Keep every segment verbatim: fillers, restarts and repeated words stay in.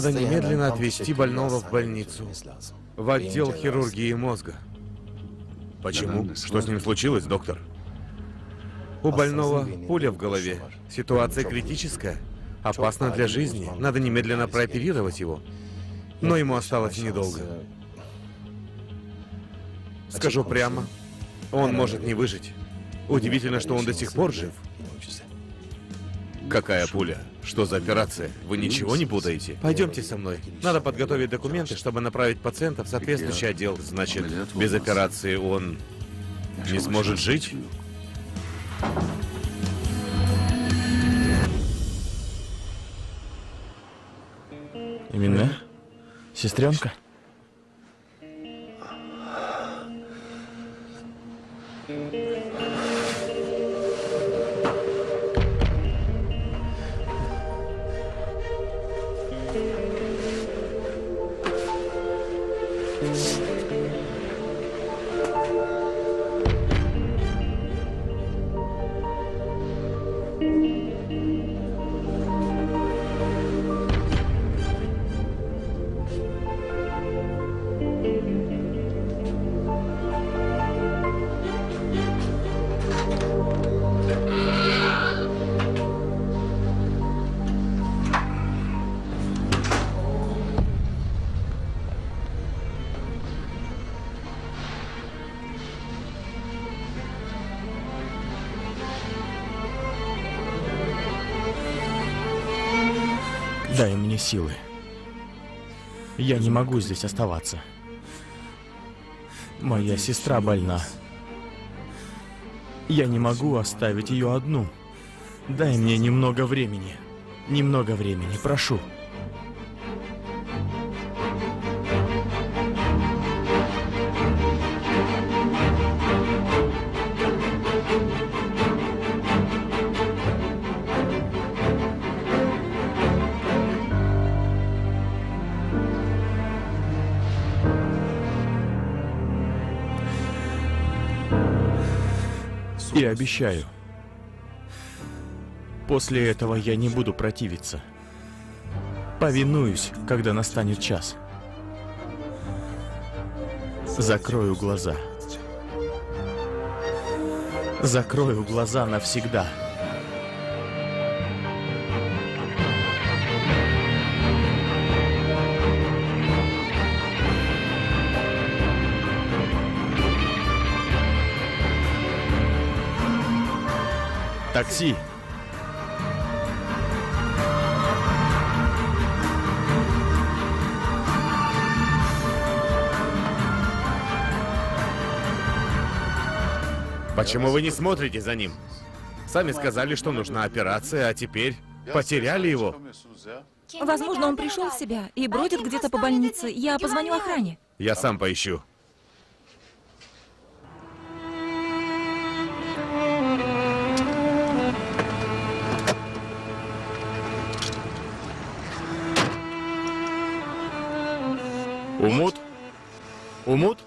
надо немедленно отвезти больного в больницу, в отдел хирургии мозга. Почему? Что с ним случилось, доктор? У больного пуля в голове. Ситуация критическая, опасна для жизни. Надо немедленно прооперировать его. Но ему осталось недолго. Скажу прямо, он может не выжить. Удивительно, что он до сих пор жив. Какая пуля? Что за операция? Вы ничего не путаете? Пойдемте со мной. Надо подготовить документы, чтобы направить пациента в соответствующий отдел. Значит, без операции он не сможет жить? Именно? Сестренка? Дай мне силы. Я не могу здесь оставаться. Моя сестра больна. Я не могу оставить ее одну. Дай мне немного времени. Немного времени, прошу. Я обещаю, после этого я не буду противиться. Повинуюсь, когда настанет час. Закрою глаза. Закрою глаза навсегда. Такси. Почему вы не смотрите за ним? Сами сказали, что нужна операция, а теперь потеряли его. Возможно, он пришел в себя и бродит где-то по больнице. Я позвоню охране. Я сам поищу. Умут? Умут?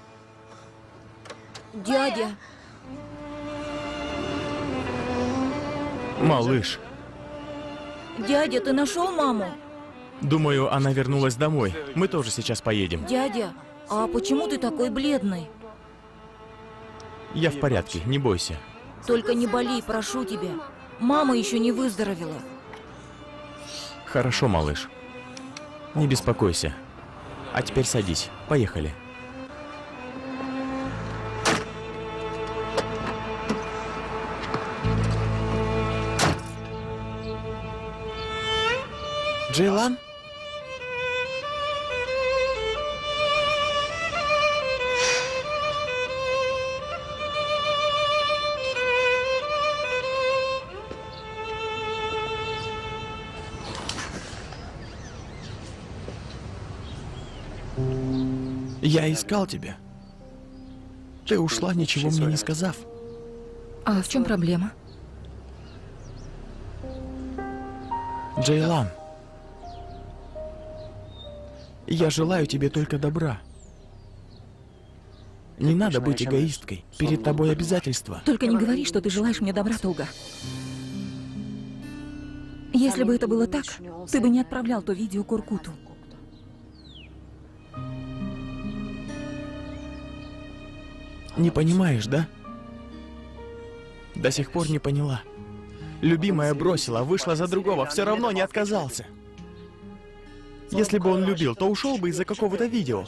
Дядя. Малыш. Дядя, ты нашел маму? Думаю, она вернулась домой. Мы тоже сейчас поедем. Дядя, а почему ты такой бледный? Я в порядке, не бойся. Только не болей, прошу тебя. Мама еще не выздоровела. Хорошо, малыш. Не беспокойся. А теперь садись. Поехали. Джейлан? Я искал тебя. Ты ушла, ничего мне не сказав. А в чем проблема? Джейлан, я желаю тебе только добра. Не надо быть эгоисткой. Перед тобой обязательства. Только не говори, что ты желаешь мне добра, Толга. Если бы это было так, ты бы не отправлял то видео Коркуту. Не понимаешь, да? До сих пор не поняла. Любимая бросила, вышла за другого, все равно не отказался. Если бы он любил, то ушел бы из-за какого-то видео.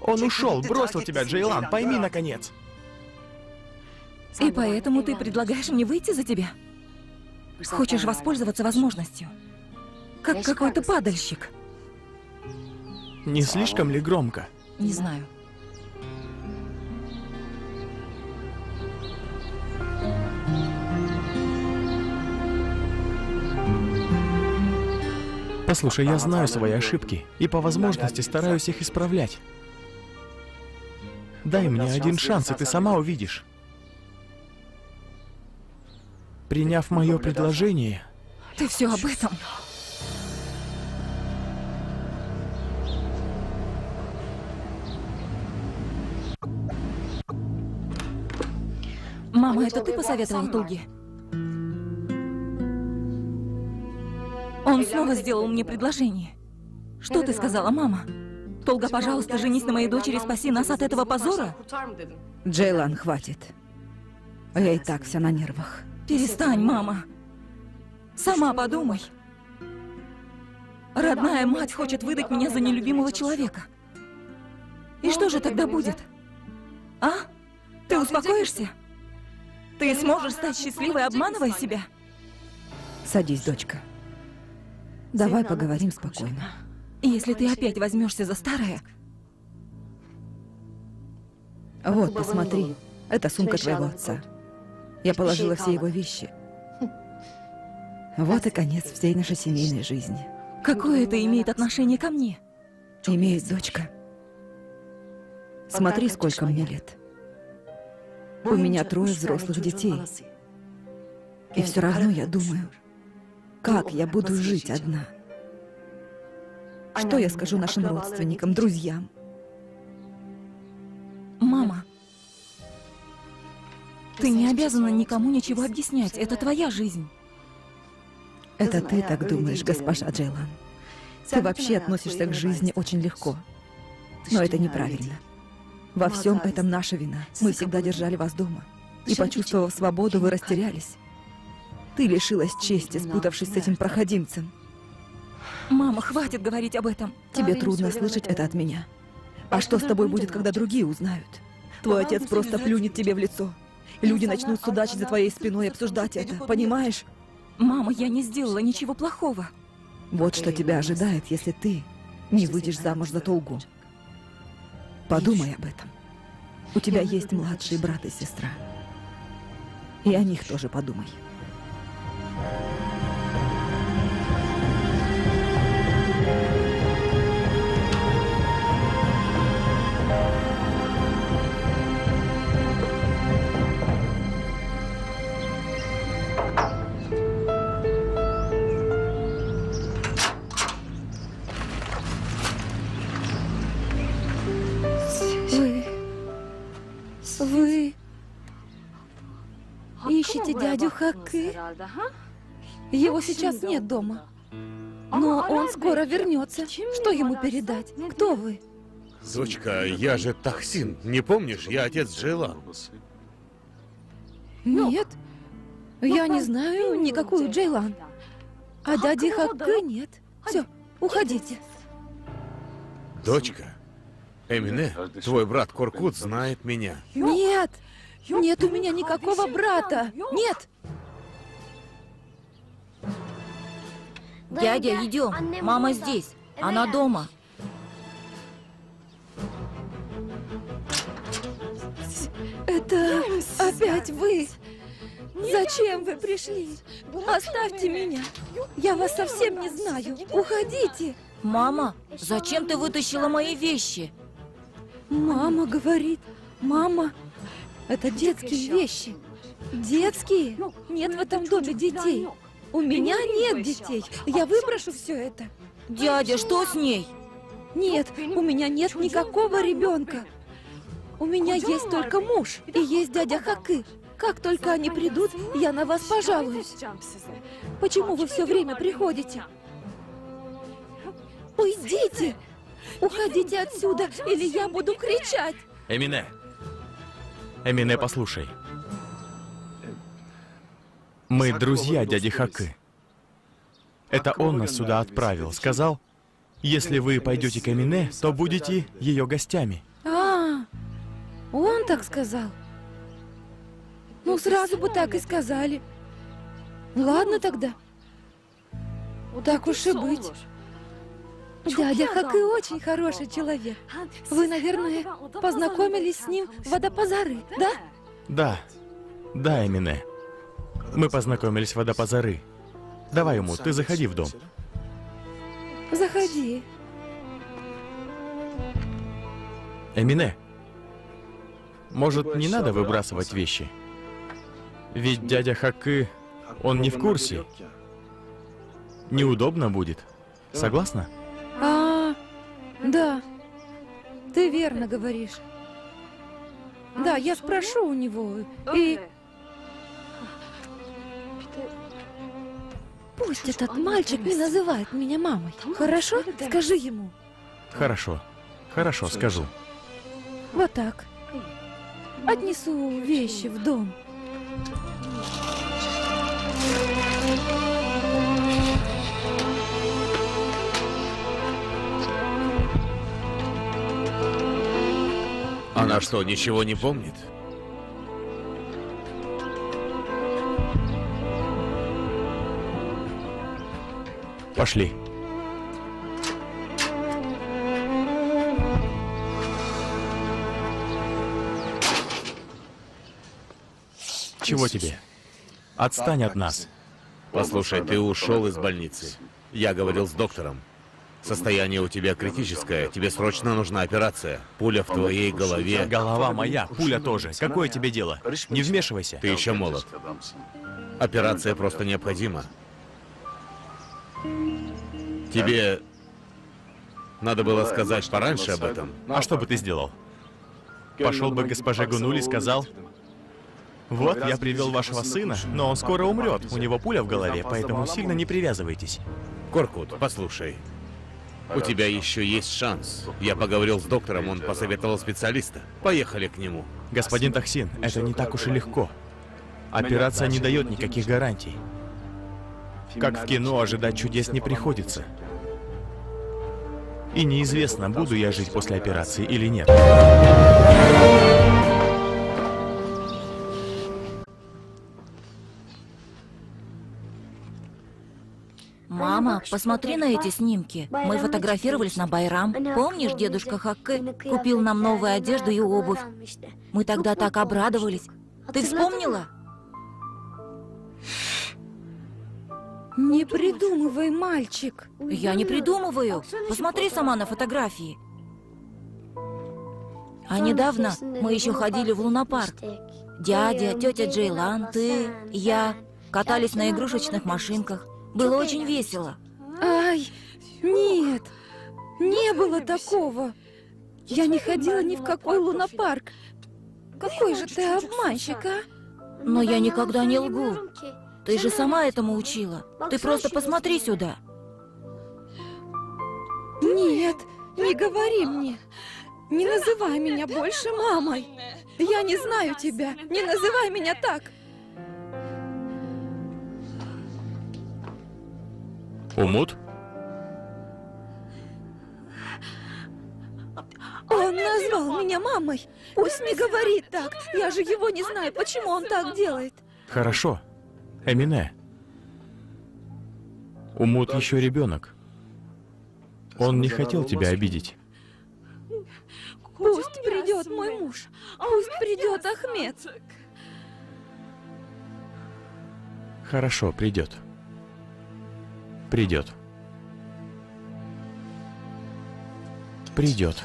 Он ушел, бросил тебя, Джейлан, пойми наконец. И поэтому ты предлагаешь мне выйти за тебя? Хочешь воспользоваться возможностью? Как какой-то падальщик. Не слишком ли громко? Не знаю. Послушай, я знаю свои ошибки и по возможности стараюсь их исправлять. Дай мне один шанс, и ты сама увидишь. Приняв мое предложение... Ты все об этом? Мама, это ты посоветовала Тулге? Он снова сделал мне предложение. Что ты сказала, мама? Толга, пожалуйста, женись на моей дочери, спаси нас от этого позора. Джейлан, хватит. Я и так вся на нервах. Перестань, мама. Сама подумай. Родная мать хочет выдать меня за нелюбимого человека. И что же тогда будет? А? Ты успокоишься? Ты сможешь стать счастливой, обманывая себя? Садись, дочка. Давай поговорим спокойно. Если ты опять возьмешься за старое... Вот, посмотри. Это сумка твоего отца. Я положила все его вещи. Вот и конец всей нашей семейной жизни. Какое это имеет отношение ко мне? Имеет, дочка. Смотри, сколько мне лет. У меня трое взрослых детей. И все равно я думаю... Как я буду жить одна? Что я скажу нашим родственникам, друзьям? Мама, ты не обязана никому ничего объяснять. Это твоя жизнь. Это ты так думаешь, госпожа Джейлан. Ты вообще относишься к жизни очень легко. Но это неправильно. Во всем этом наша вина. Мы всегда держали вас дома. И, почувствовав свободу, вы растерялись. Ты лишилась чести, спутавшись с этим проходимцем. Мама, хватит говорить об этом. Тебе трудно слышать это от меня. А что с тобой будет, когда другие узнают? Твой отец просто плюнет тебе в лицо. Люди начнут судачить за твоей спиной и обсуждать это, понимаешь? Мама, я не сделала ничего плохого. Вот что тебя ожидает, если ты не выйдешь замуж за Толгу. Подумай об этом. У тебя есть младший брат и сестра. И о них тоже подумай. Вы... Вы... Ищете дядю Хакки? Его сейчас нет дома, но он скоро вернется. Что ему передать? Кто вы? Сучка, я же Тахсин, не помнишь? Я отец Джейлан. Нет, я не знаю никакую Джейлан. А дяди Хакки нет. Все, уходите. Дочка, Эмине, твой брат Коркут знает меня. Нет, нет у меня никакого брата, нет. Дядя, идем. Мама здесь. Она дома. Это опять вы? Зачем вы пришли? Оставьте меня. Я вас совсем не знаю. Уходите. Мама, зачем ты вытащила мои вещи? Мама говорит. Мама, это детские вещи. Детские? Нет в этом доме детей. У меня нет детей. Я выброшу все это. Дядя, что с ней? Нет, у меня нет никакого ребенка. У меня есть только муж и есть дядя Хакки. Как только они придут, я на вас пожалуюсь. Почему вы все время приходите? Уйдите! Уходите отсюда, или я буду кричать! Эмине. Эмине, послушай. Мы друзья дяди Хакы. Это он нас сюда отправил. Сказал, если вы пойдете к Эмине, то будете ее гостями. А, он так сказал. Ну, сразу бы так и сказали. Ладно тогда. Так уж и быть. Дядя Хакы очень хороший человек. Вы, наверное, познакомились с ним в Адапазары, да? Да. Да, Эмине. Мы познакомились в Адапазары. Давай, Умут, ты заходи в дом. Заходи. Эмине, может, не надо выбрасывать вещи? Ведь дядя Хакы, он не в курсе. Неудобно будет. Согласна? А, да. Ты верно говоришь. Да, я спрошу у него. И... Пусть этот мальчик не называет меня мамой. Хорошо? Скажи ему. Хорошо. Хорошо, скажу. Вот так. Отнесу вещи в дом. Она что, ничего не помнит? Пошли. Чего тебе? Отстань от нас. Послушай, ты ушел из больницы. Я говорил с доктором. Состояние у тебя критическое. Тебе срочно нужна операция. Пуля в твоей голове. Голова моя, пуля тоже. Какое тебе дело? Не вмешивайся. Ты еще молод. Операция просто необходима. Тебе надо было сказать пораньше об этом. А что бы ты сделал? Пошел бы к госпоже Günül и сказал: вот, я привел вашего сына, но он скоро умрет. У него пуля в голове, поэтому сильно не привязывайтесь. Коркут, послушай. У тебя еще есть шанс. Я поговорил с доктором, он посоветовал специалиста. Поехали к нему. Господин Тахсин, это не так уж и легко. Операция не дает никаких гарантий. Как в кино, ожидать чудес не приходится. И неизвестно, буду я жить после операции или нет. Мама, посмотри на эти снимки. Мы фотографировались на Байрам. Помнишь, дедушка Хакы купил нам новую одежду и обувь? Мы тогда так обрадовались. Ты вспомнила? Не придумывай, мальчик. Я не придумываю. Посмотри сама на фотографии. А недавно мы еще ходили в лунопарк. Дядя, тетя Цейлан, ты, я катались на игрушечных машинках. Было очень весело. Ай, нет, не было такого. Я не ходила ни в какой лунопарк. Какой же ты обманщик, а? Но я никогда не лгу. Ты же сама этому учила. Ты просто посмотри сюда. Нет, не говори мне. Не называй меня больше мамой. Я не знаю тебя. Не называй меня так. Умут? Он назвал меня мамой. Пусть не говорит так. Я же его не знаю, почему он так делает. Хорошо. Эмине, Умут еще ребенок. Он не хотел тебя обидеть. Пусть придет мой муж. Пусть придет Ахмед. Хорошо, придет. Придет. Придет.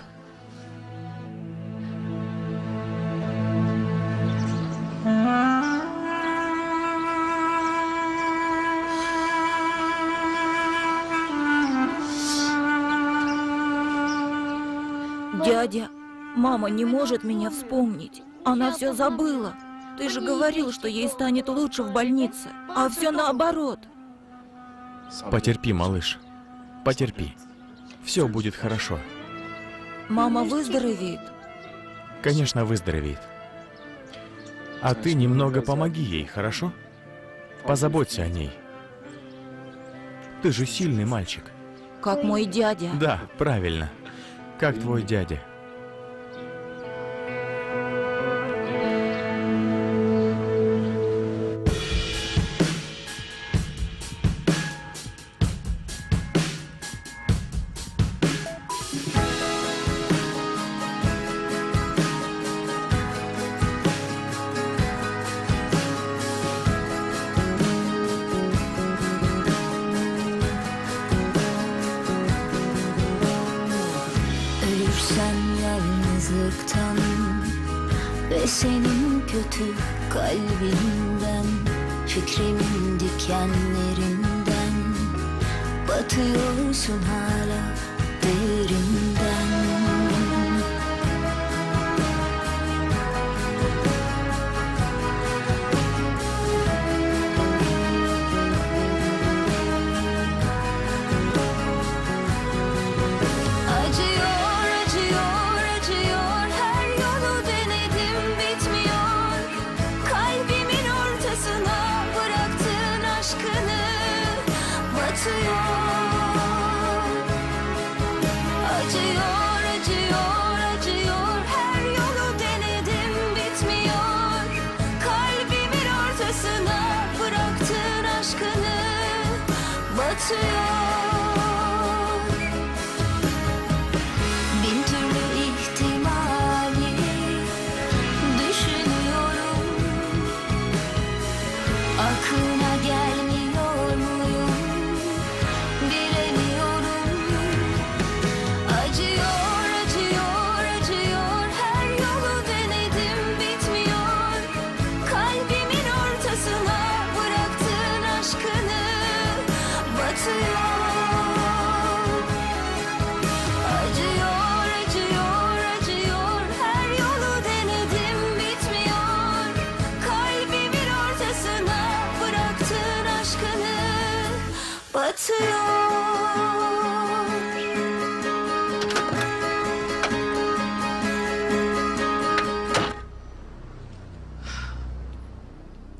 Дядя, мама не может меня вспомнить. Она все забыла. Ты же говорил, что ей станет лучше в больнице, а все наоборот. Потерпи, малыш. Потерпи. Все будет хорошо. Мама выздоровеет. Конечно, выздоровеет. А ты немного помоги ей, хорошо? Позаботься о ней. Ты же сильный мальчик. Как мой дядя. Да, правильно. Как твой дядя.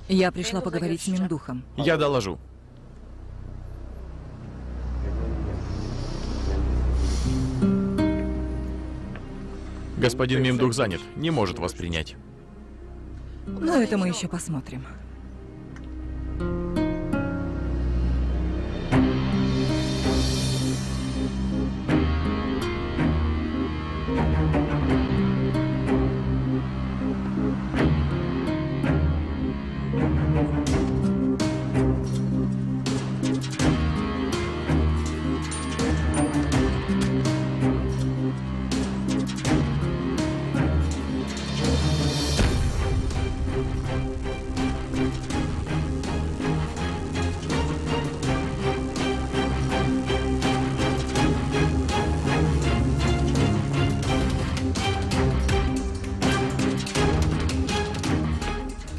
Я пришла поговорить с Мемдухом. Я доложу. Господин Мемдух занят, не может вас принять. Но это мы еще посмотрим.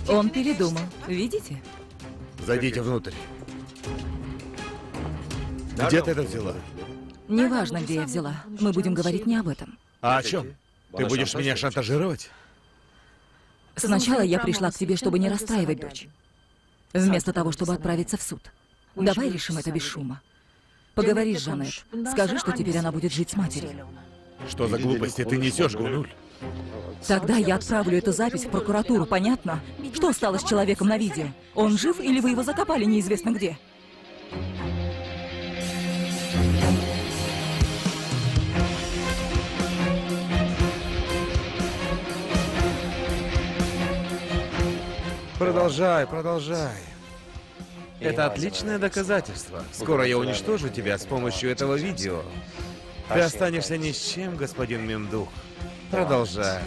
Он передумал. Видите? Зайдите внутрь. Где ты это взяла? Неважно, где я взяла. Мы будем говорить не об этом. А о чем? Ты будешь меня шантажировать? Сначала я пришла к тебе, чтобы не расстраивать дочь. Вместо того, чтобы отправиться в суд. Давай решим это без шума. Поговори с Жанет. Скажи, что теперь она будет жить с матерью. Что за глупости ты несешь, Гунуль? Тогда я отправлю эту запись в прокуратуру, понятно? Что стало с человеком на видео? Он жив или вы его закопали неизвестно где? Продолжай, продолжай. Это отличное доказательство. Скоро я уничтожу тебя с помощью этого видео. Ты останешься ни с чем, господин Мемдух. Продолжай.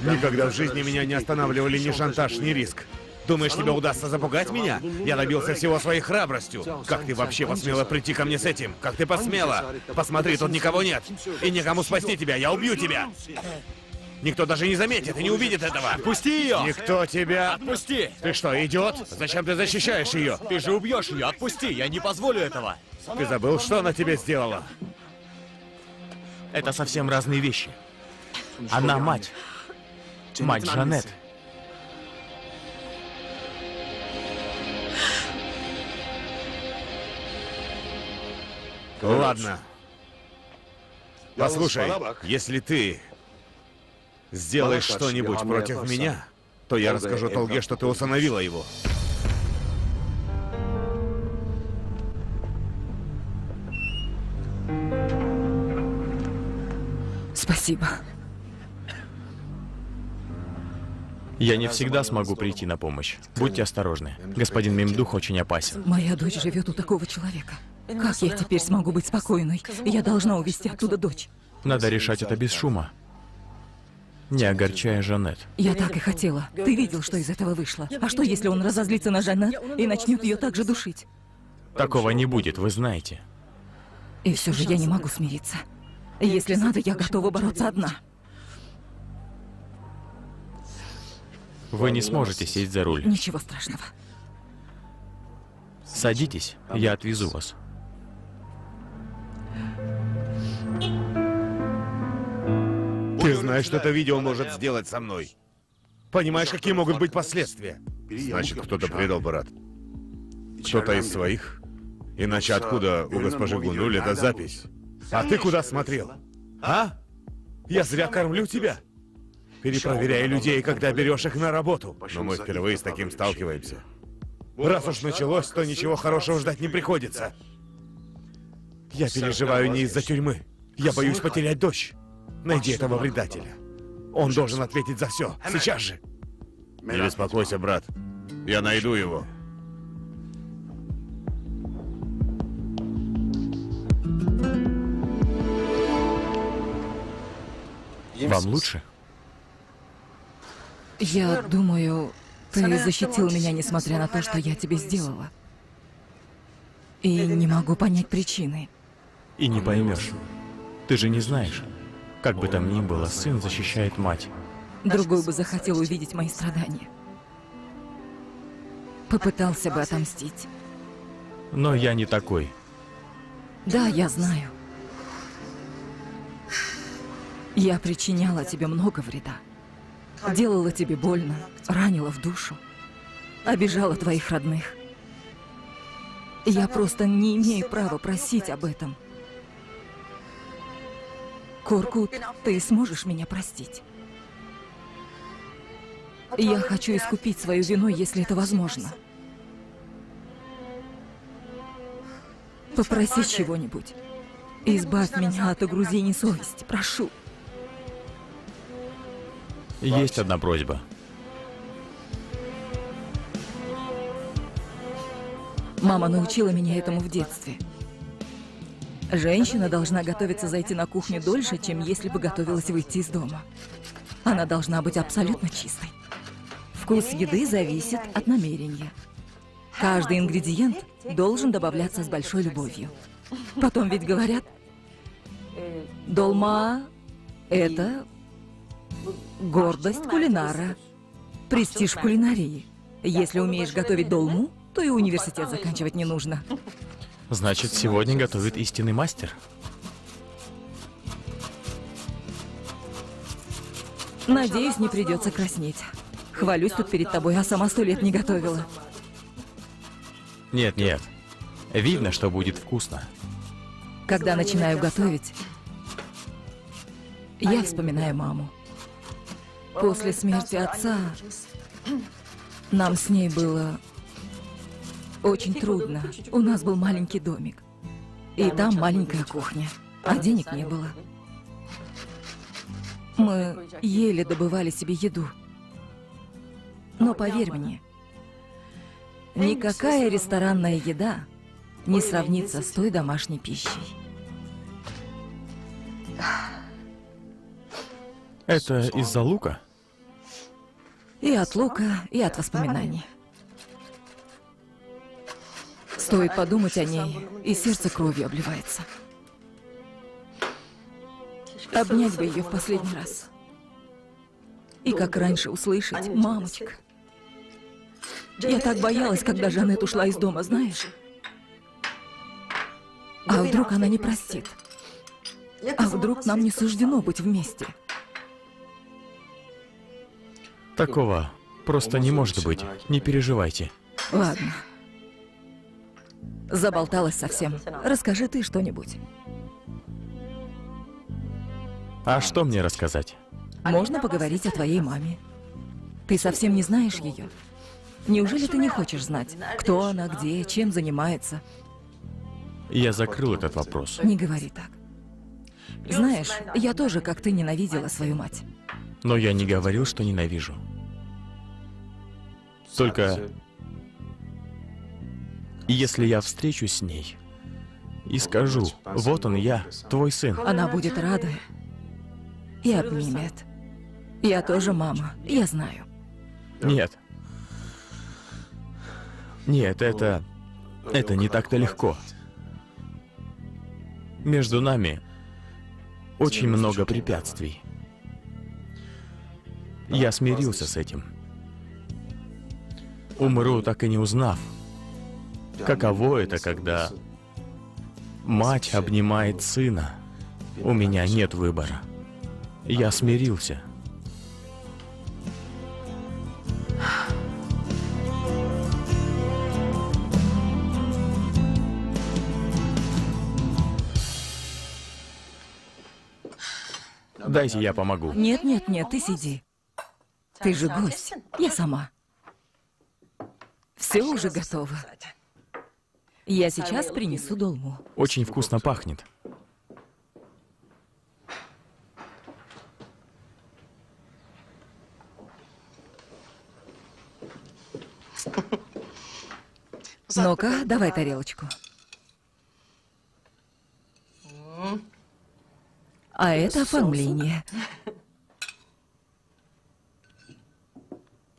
Никогда в жизни меня не останавливали ни шантаж, ни риск. Думаешь, тебе удастся запугать меня? Я добился всего своей храбростью. Как ты вообще посмела прийти ко мне с этим? Как ты посмела? Посмотри, тут никого нет. И некому спасти тебя, я убью тебя. Никто даже не заметит и не увидит этого. Отпусти ее! Никто тебя... Отпусти! Ты что, идиот? Зачем ты защищаешь ее? Ты же убьешь ее, отпусти, я не позволю этого. Ты забыл, что она тебе сделала? Это совсем разные вещи. Она мать. Мать Зhanet. Ладно. Послушай, если ты сделаешь что-нибудь против меня, то я расскажу Толге, что ты усыновила его. Спасибо. Я не всегда смогу прийти на помощь. Будьте осторожны. Господин Мемдух очень опасен. Моя дочь живет у такого человека. Как я теперь смогу быть спокойной? Я должна увезти оттуда дочь. Надо решать это без шума. Не огорчая Зhanet. Я так и хотела. Ты видел, что из этого вышло. А что, если он разозлится на Zhanet и начнет ее также душить? Такого не будет, вы знаете. И все же я не могу смириться. Если надо, я готова бороться одна. Вы не сможете сесть за руль. Ничего страшного. Садитесь, я отвезу вас. Ты знаешь, что это видео может сделать со мной. Понимаешь, какие могут быть последствия? Значит, кто-то предал, брат. Кто-то из своих? Иначе откуда у госпожи Günül эта запись? А ты куда смотрел? А? Я зря кормлю тебя? Перепроверяй людей, когда берешь их на работу. Но мы впервые с таким сталкиваемся. Раз уж началось, то ничего хорошего ждать не приходится. Я переживаю не из-за тюрьмы. Я боюсь потерять дочь. Найди этого предателя. Он должен ответить за все. Сейчас же. Не беспокойся, брат. Я найду его. Вам лучше? Я думаю, ты защитил меня, несмотря на то, что я тебе сделала. И не могу понять причины. И не поймешь. Ты же не знаешь. Как бы там ни было, сын защищает мать. Другой бы захотел увидеть мои страдания. Попытался бы отомстить. Но я не такой. Да, я знаю. Я причиняла тебе много вреда. Делала тебе больно, ранила в душу, обижала твоих родных. Я просто не имею права просить об этом. Korkut, ты сможешь меня простить? Я хочу искупить свою вину, если это возможно. Попроси чего-нибудь. Избавь меня от угрызений совести, прошу. Есть одна просьба. Мама научила меня этому в детстве. Женщина должна готовиться зайти на кухню дольше, чем если бы готовилась выйти из дома. Она должна быть абсолютно чистой. Вкус еды зависит от намерения. Каждый ингредиент должен добавляться с большой любовью. Потом ведь говорят, долма – это... гордость кулинара. Престиж кулинарии. Если умеешь готовить долму, то и университет заканчивать не нужно. Значит, сегодня готовит истинный мастер. Надеюсь, не придется краснеть. Хвалюсь тут перед тобой, а сама сто лет не готовила. Нет, нет. Видно, что будет вкусно. Когда начинаю готовить, я вспоминаю маму. После смерти отца нам с ней было очень трудно. У нас был маленький домик, и там маленькая кухня, а денег не было. Мы еле добывали себе еду. Но поверь мне, никакая ресторанная еда не сравнится с той домашней пищей. Это из-за лука? И от лука, и от воспоминаний. Стоит подумать о ней, и сердце кровью обливается. Обнять бы ее в последний раз. И как раньше услышать: мамочка. Я так боялась, когда Zhanet ушла из дома, знаешь? А вдруг она не простит? А вдруг нам не суждено быть вместе? Такого просто не может быть. Не переживайте. Ладно. Заболталась совсем. Расскажи ты что-нибудь. А что мне рассказать? Можно поговорить о твоей маме. Ты совсем не знаешь ее? Неужели ты не хочешь знать, кто она, где, чем занимается? Я закрыл этот вопрос. Не говори так. Знаешь, я тоже, как ты, ненавидела свою мать. Но я не говорил, что ненавижу. Только... если я встречусь с ней и скажу, вот он я, твой сын. Она будет рада и обнимет. Я тоже мама, я знаю. Нет. Нет, это... это не так-то легко. Между нами очень много препятствий. Я смирился с этим. Умру, так и не узнав, каково это, когда мать обнимает сына. У меня нет выбора. Я смирился. Дайте, я помогу. Нет, нет, нет, ты сиди. Ты же гость. Я сама. Все уже готово. Я сейчас принесу долму. Очень вкусно пахнет. Ну-ка, давай тарелочку. А это оформление.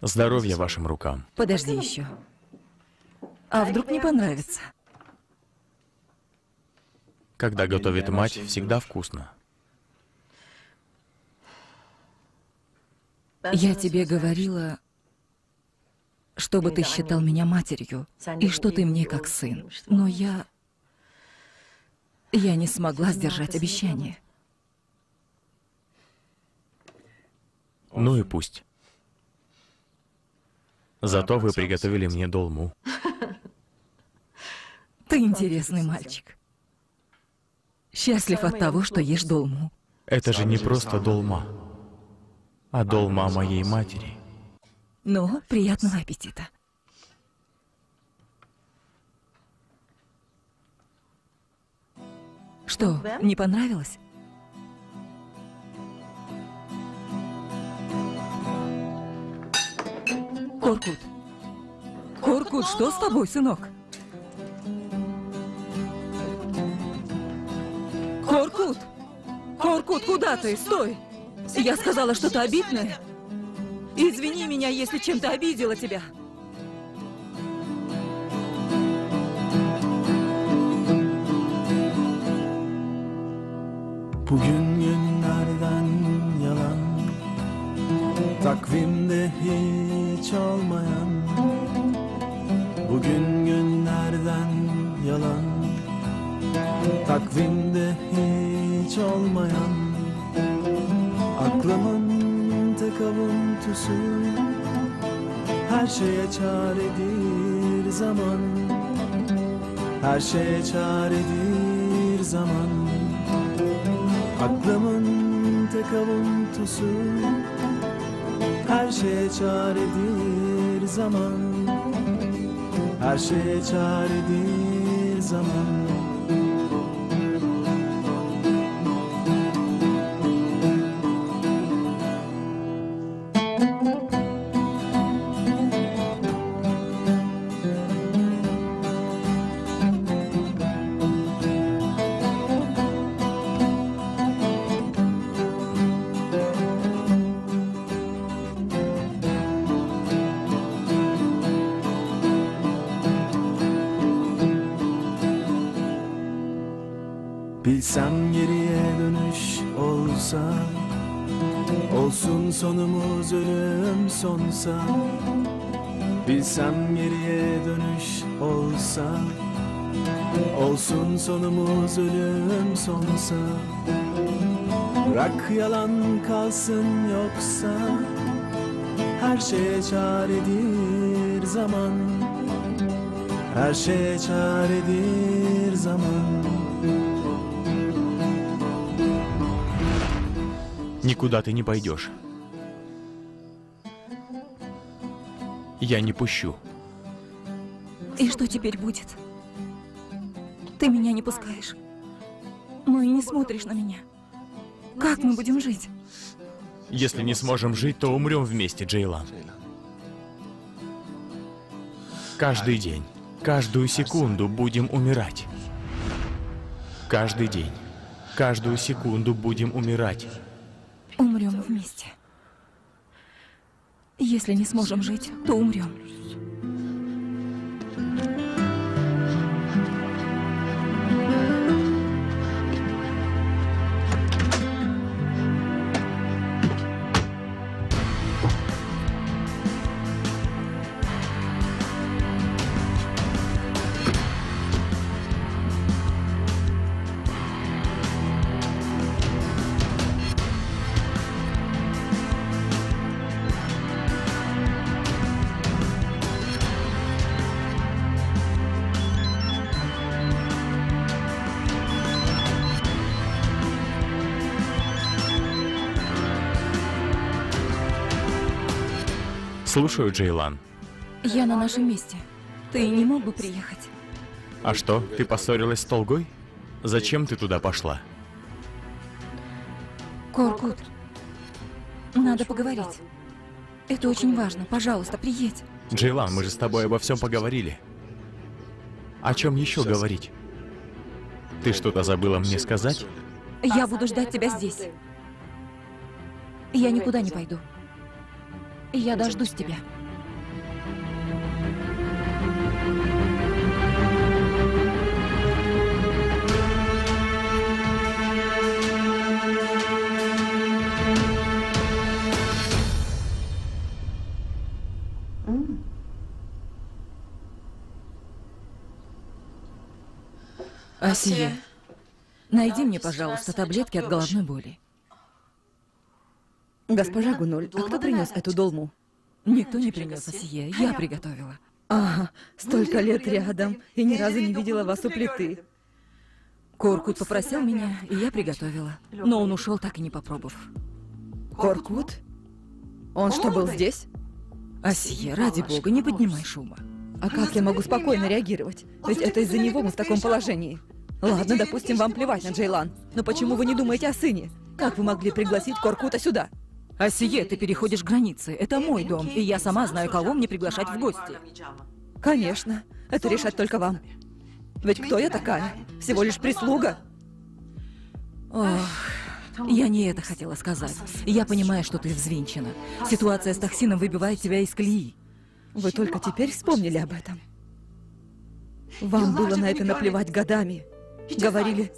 Здоровья вашим рукам. Подожди еще. А вдруг не понравится? Когда готовит мать, всегда вкусно. Я тебе говорила, чтобы ты считал меня матерью, и что ты мне как сын. Но я... я не смогла сдержать обещание. Ну и пусть. Зато вы приготовили мне долму. Ты интересный мальчик. Счастлив от того, что ешь долму. Это же не просто долма, а долма моей матери. Ну, приятного аппетита. Что, не понравилось? Коркут. Коркут, что с тобой, сынок? Коркут! Коркут, куда ты? Стой! Я сказала что-то обидное? Извини меня, если чем-то обидела тебя. Bugün günlerden yalan, takvimde hiç olmayan. Bugün günlerden yalan, takvimde hiç olmayan. Aklımın tek avuntusu, her şeye çaredir zaman. Her şeye çaredir zaman. Aklımın tek avuntusu, her şeye çaredir zaman. Her şeye çaredir zaman. Bilsem geriye dönüş olsa, olsun sonumuz ölüm sonsa. Bilsem geriye dönüş olsa, olsun sonumuz ölüm sonsa. Bırak yalan kalsın yoksa, Her şeye çaredir zaman, her şeye çaredir zaman. Никуда ты не пойдешь. Я не пущу. И что теперь будет? Ты меня не пускаешь. Ну и не смотришь на меня. Как мы будем жить? Если не сможем жить, то умрем вместе, Цейлан. Каждый день, каждую секунду будем умирать. Каждый день, каждую секунду будем умирать. Умрем вместе. Если не сможем жить, то умрем. Слушаю, Цейлан. Я на нашем месте. Ты не мог бы приехать? А что, ты поссорилась с Толгой? Зачем ты туда пошла? Коркут, надо поговорить. Это очень важно. Пожалуйста, приедь. Цейлан, мы же с тобой обо всем поговорили. О чем еще говорить? Ты что-то забыла мне сказать? Я буду ждать тебя здесь. Я никуда не пойду. Я дождусь тебя. Асия, найди мне, пожалуйста, таблетки от головной боли. Госпожа Гюнель, а кто принес эту долму? Никто не принес, Асия, я приготовила. Ага, столько лет рядом, и ни разу не видела вас у плиты. Коркут попросил меня, и я приготовила. Но он ушел, так и не попробовав. Коркут? Он что, был здесь? Асия, ради бога, не поднимай шума. А как я могу спокойно реагировать? Ведь это из-за него мы в таком положении. Ладно, допустим, вам плевать на Цейлан, но почему вы не думаете о сыне? Как вы могли пригласить Коркута сюда? Асия, ты переходишь границы. Это мой дом, и я сама знаю, кого мне приглашать в гости. Конечно. Это решать только вам. Ведь кто я такая? Всего лишь прислуга. Ох, я не это хотела сказать. Я понимаю, что ты взвинчена. Ситуация с Тахсином выбивает тебя из колеи. Вы только теперь вспомнили об этом. Вам было на это наплевать годами. Говорили...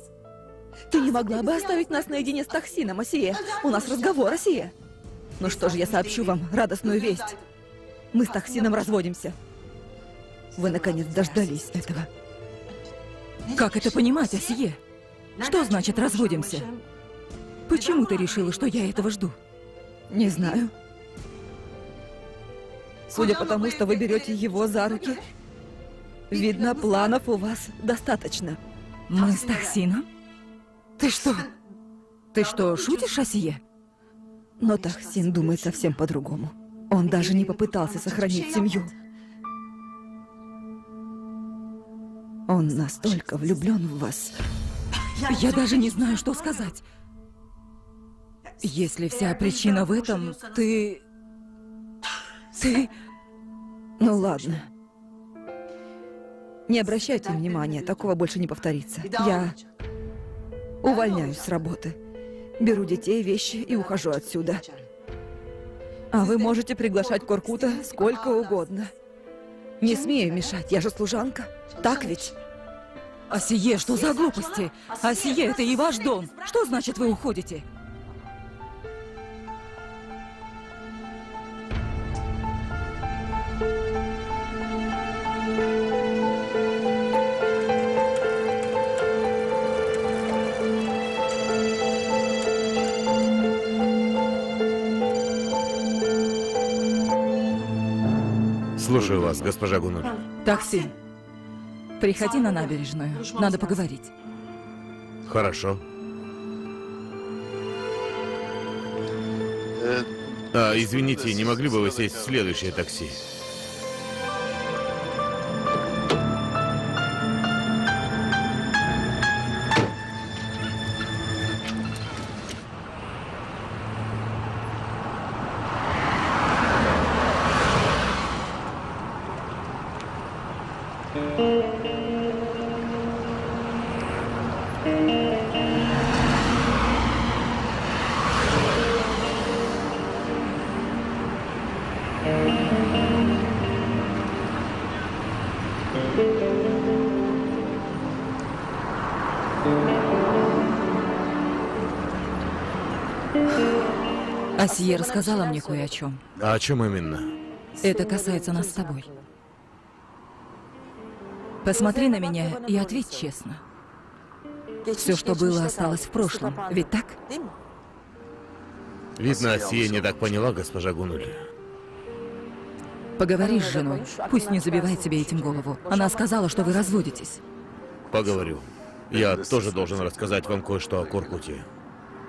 Ты не могла бы оставить нас наедине с Тахсином, Асия? У нас разговор, Асия. Ну что же, я сообщу вам радостную весть. Мы с Тахсином разводимся. Вы, наконец, дождались этого. Как это понимать, Асия? Что значит разводимся? Почему ты решила, что я этого жду? Не знаю. Судя по тому, что вы берете его за руки, видно, планов у вас достаточно. Мы с Тахсином? Ты что? Ты что, шутишь, Асия? Но Тахсин думает совсем по-другому. Он даже не попытался сохранить семью. Он настолько влюблен в вас. Я даже не знаю, что сказать. Если вся причина в этом, ты... Ты... Ну ладно. Не обращайте внимания, такого больше не повторится. Я... Увольняюсь с работы. Беру детей, вещи и ухожу отсюда. А вы можете приглашать Коркута сколько угодно. Не смею мешать, я же служанка. Так ведь? Асия, что за глупости? Асия, это и ваш дом. Что значит вы уходите? Слушаю вас, госпожа Гунул. Такси, приходи на набережную. Надо поговорить. Хорошо. А, извините, не могли бы вы сесть в следующее такси? Асия рассказала мне кое о чем. А о чем именно? Это касается нас с тобой. Посмотри на меня и ответь честно. Все, что было, осталось в прошлом. Ведь так? Видно, Асия не так поняла, госпожа Гунул. Поговори с женой. Пусть не забивает себе этим голову. Она сказала, что вы разводитесь. Поговорю. Я тоже должен рассказать вам кое-что о Коркуте.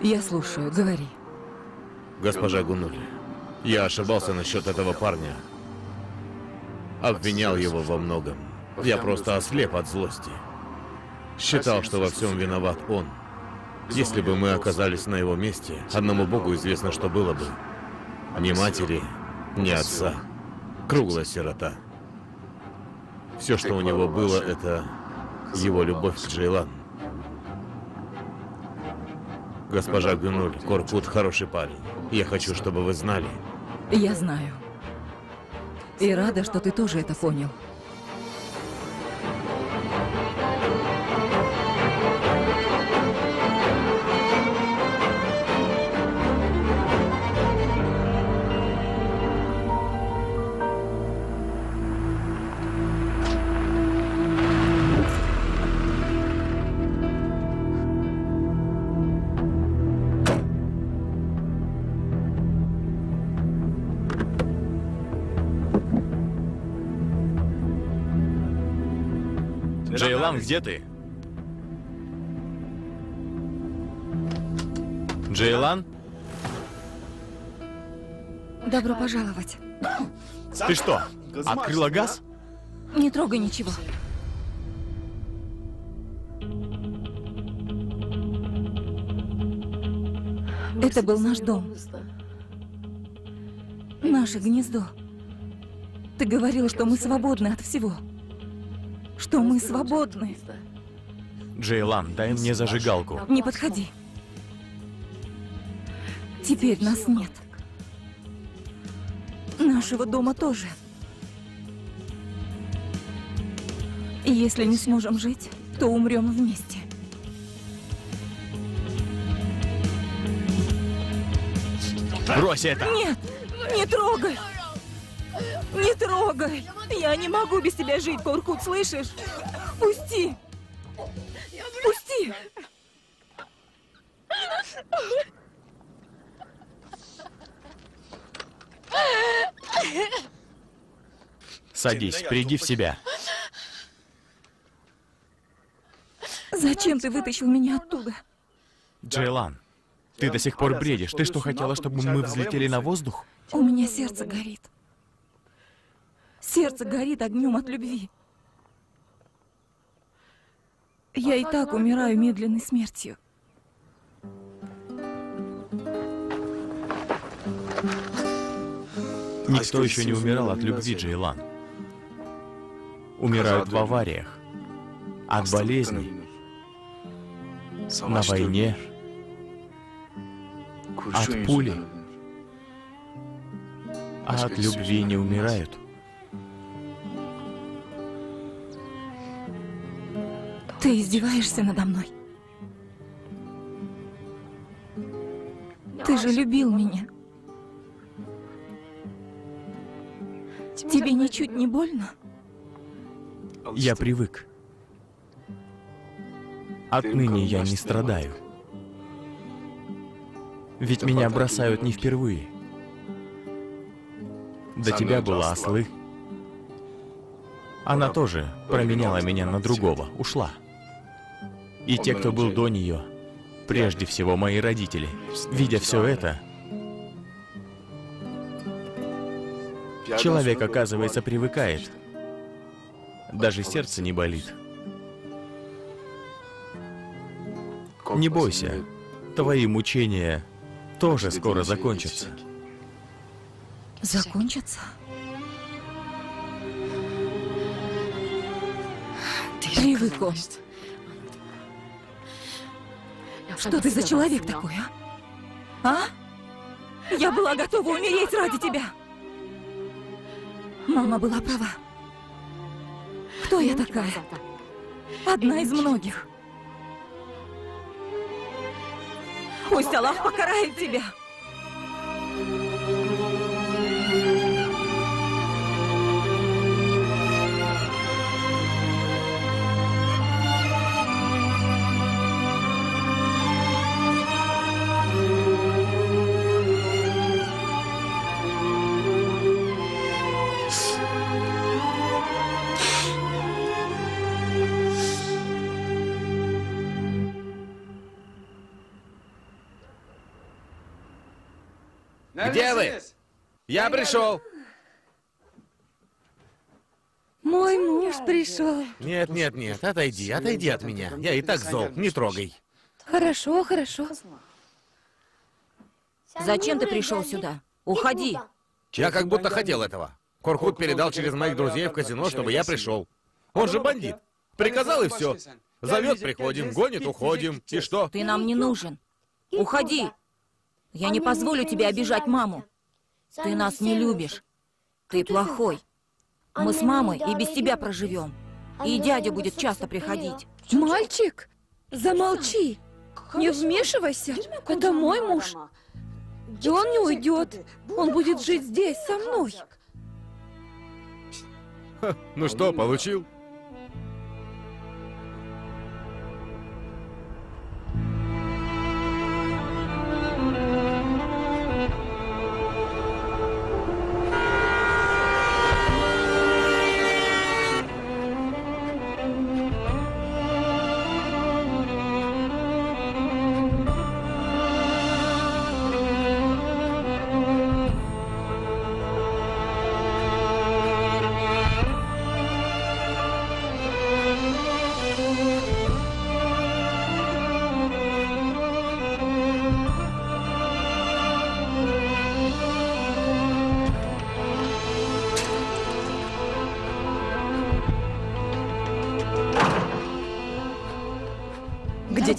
Я слушаю. Говори. Госпожа Гунул, я ошибался насчет этого парня. Обвинял его во многом. Я просто ослеп от злости. Считал, что во всем виноват он. Если бы мы оказались на его месте, одному Богу известно, что было бы. Ни матери, ни отца. Круглая сирота. Все, что у него было, это его любовь к Цейлан. Госпожа Гюнуль, Коркут хороший парень. Я хочу, чтобы вы знали. Я знаю. И рада, что ты тоже это понял. Джейлан, где ты? Джейлан? Добро пожаловать. Ты что, открыла газ? Не трогай ничего. Это был наш дом. Наше гнездо. Ты говорила, что мы свободны от всего. Что мы свободны. Джейлан, дай мне зажигалку. Не подходи. Теперь нас нет. Нашего дома тоже. И если не сможем жить, то умрем вместе. Брось это! Нет! Не трогай! Не трогай! Я не могу без тебя жить, Коркут, слышишь? Пусти! Пусти! Садись, приди в себя. Зачем ты вытащил меня оттуда? Джейлан, ты до сих пор бредишь. Ты что, хотела, чтобы мы взлетели на воздух? У меня сердце горит. Сердце горит огнем от любви. Я и так умираю медленной смертью. Никто еще не умирал от любви, Джейлан. Умирают в авариях, от болезней, на войне, от пули. А от любви не умирают. Ты издеваешься надо мной? Ты же любил меня. Тебе ничуть не больно? Я привык. Отныне я не страдаю. Ведь меня бросают не впервые. До тебя было, Аслы. Она тоже променяла меня на другого, ушла. И те, кто был до нее, прежде всего мои родители, видя все это, человек, оказывается, привыкает. Даже сердце не болит. Не бойся, твои мучения тоже скоро закончатся. Закончатся? Привыкла. Что ты за человек такой, а? А? Я была готова умереть ради тебя. Мама была права. Кто я такая? Одна из многих. Пусть Аллах покарает тебя. Где вы? Я пришел. Мой муж пришел. Нет, нет, нет, отойди, отойди от меня. Я и так зол, не трогай. Хорошо, хорошо. Зачем ты пришел сюда? Уходи. Я как будто хотел этого. Коркут передал через моих друзей в казино, чтобы я пришел. Он же бандит. Приказал и все. Зовет, приходим, гонит, уходим. И что? Ты нам не нужен. Уходи. Я не позволю тебе обижать маму. Ты нас не любишь. Ты плохой. Мы с мамой и без тебя проживем. И дядя будет часто приходить. Мальчик, замолчи. Не вмешивайся. Это мой муж. И он не уйдет. Он будет жить здесь со мной. Ха, ну что, получил?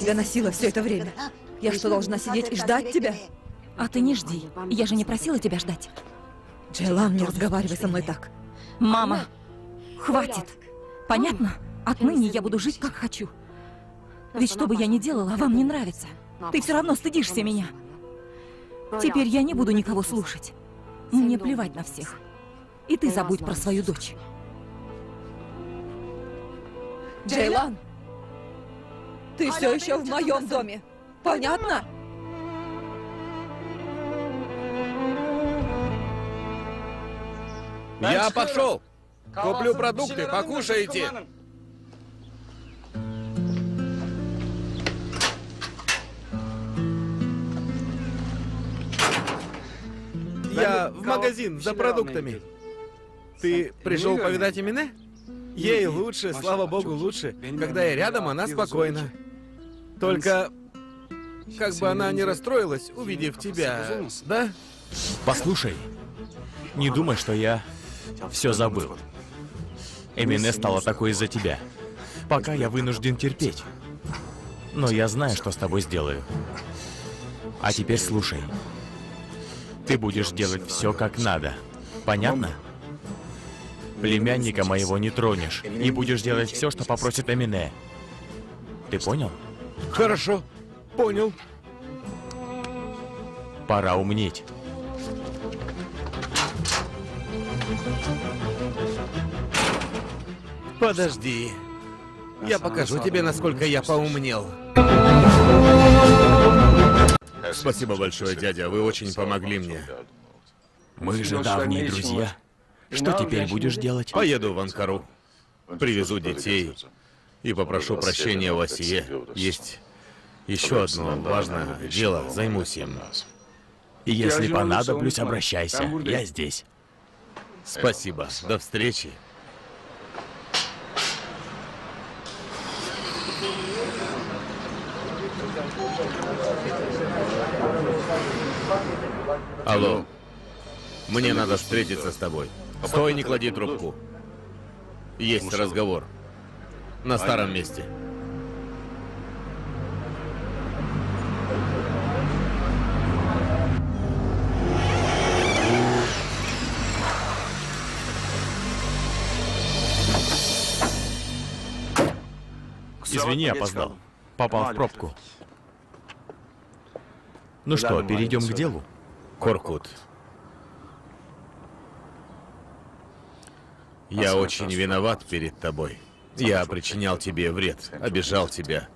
Я носила все это время. Я что, должна сидеть и ждать тебя? А ты не жди. Я же не просила тебя ждать. Джейлам, не разговаривай со мной так. Мама, хватит. Понятно? Отныне я буду жить, как хочу. Ведь что бы я ни делала, вам не нравится. Ты все равно стыдишься меня. Теперь я не буду никого слушать. Мне плевать на всех. И ты забудь про свою дочь. Джейлам! Ты все еще в моем доме. Понятно? Я пошел. Куплю продукты, покушаете. Я в магазин за продуктами. Ты пришел повидать Эмине? Ей лучше, слава богу, лучше. Когда я рядом, она спокойна. Только, как бы она не расстроилась, увидев тебя, да? Послушай, не думай, что я все забыл. Эмине стала такой из-за тебя. Пока я вынужден терпеть. Но я знаю, что с тобой сделаю. А теперь слушай. Ты будешь делать все как надо. Понятно? Племянника моего не тронешь. И будешь делать все, что попросит Эмине. Ты понял? Хорошо, понял. Пора умнеть. Подожди. Я покажу тебе, насколько я поумнел. Спасибо большое, дядя. Вы очень помогли мне. Мы же давние друзья. Что теперь будешь делать? Поеду в Анкару. привезу детей и попрошу прощения у Асии. Есть еще одно важное дело, займусь им. И если понадоблюсь, обращайся. Я здесь. Спасибо. До встречи. Алло. Мне надо встретиться с тобой. Стой, не клади трубку. Есть разговор. На старом месте. Извини, опоздал. Попал в пробку. Ну что, перейдем к делу? Коркут. Я очень виноват перед тобой. Я причинял тебе вред, обижал тебя.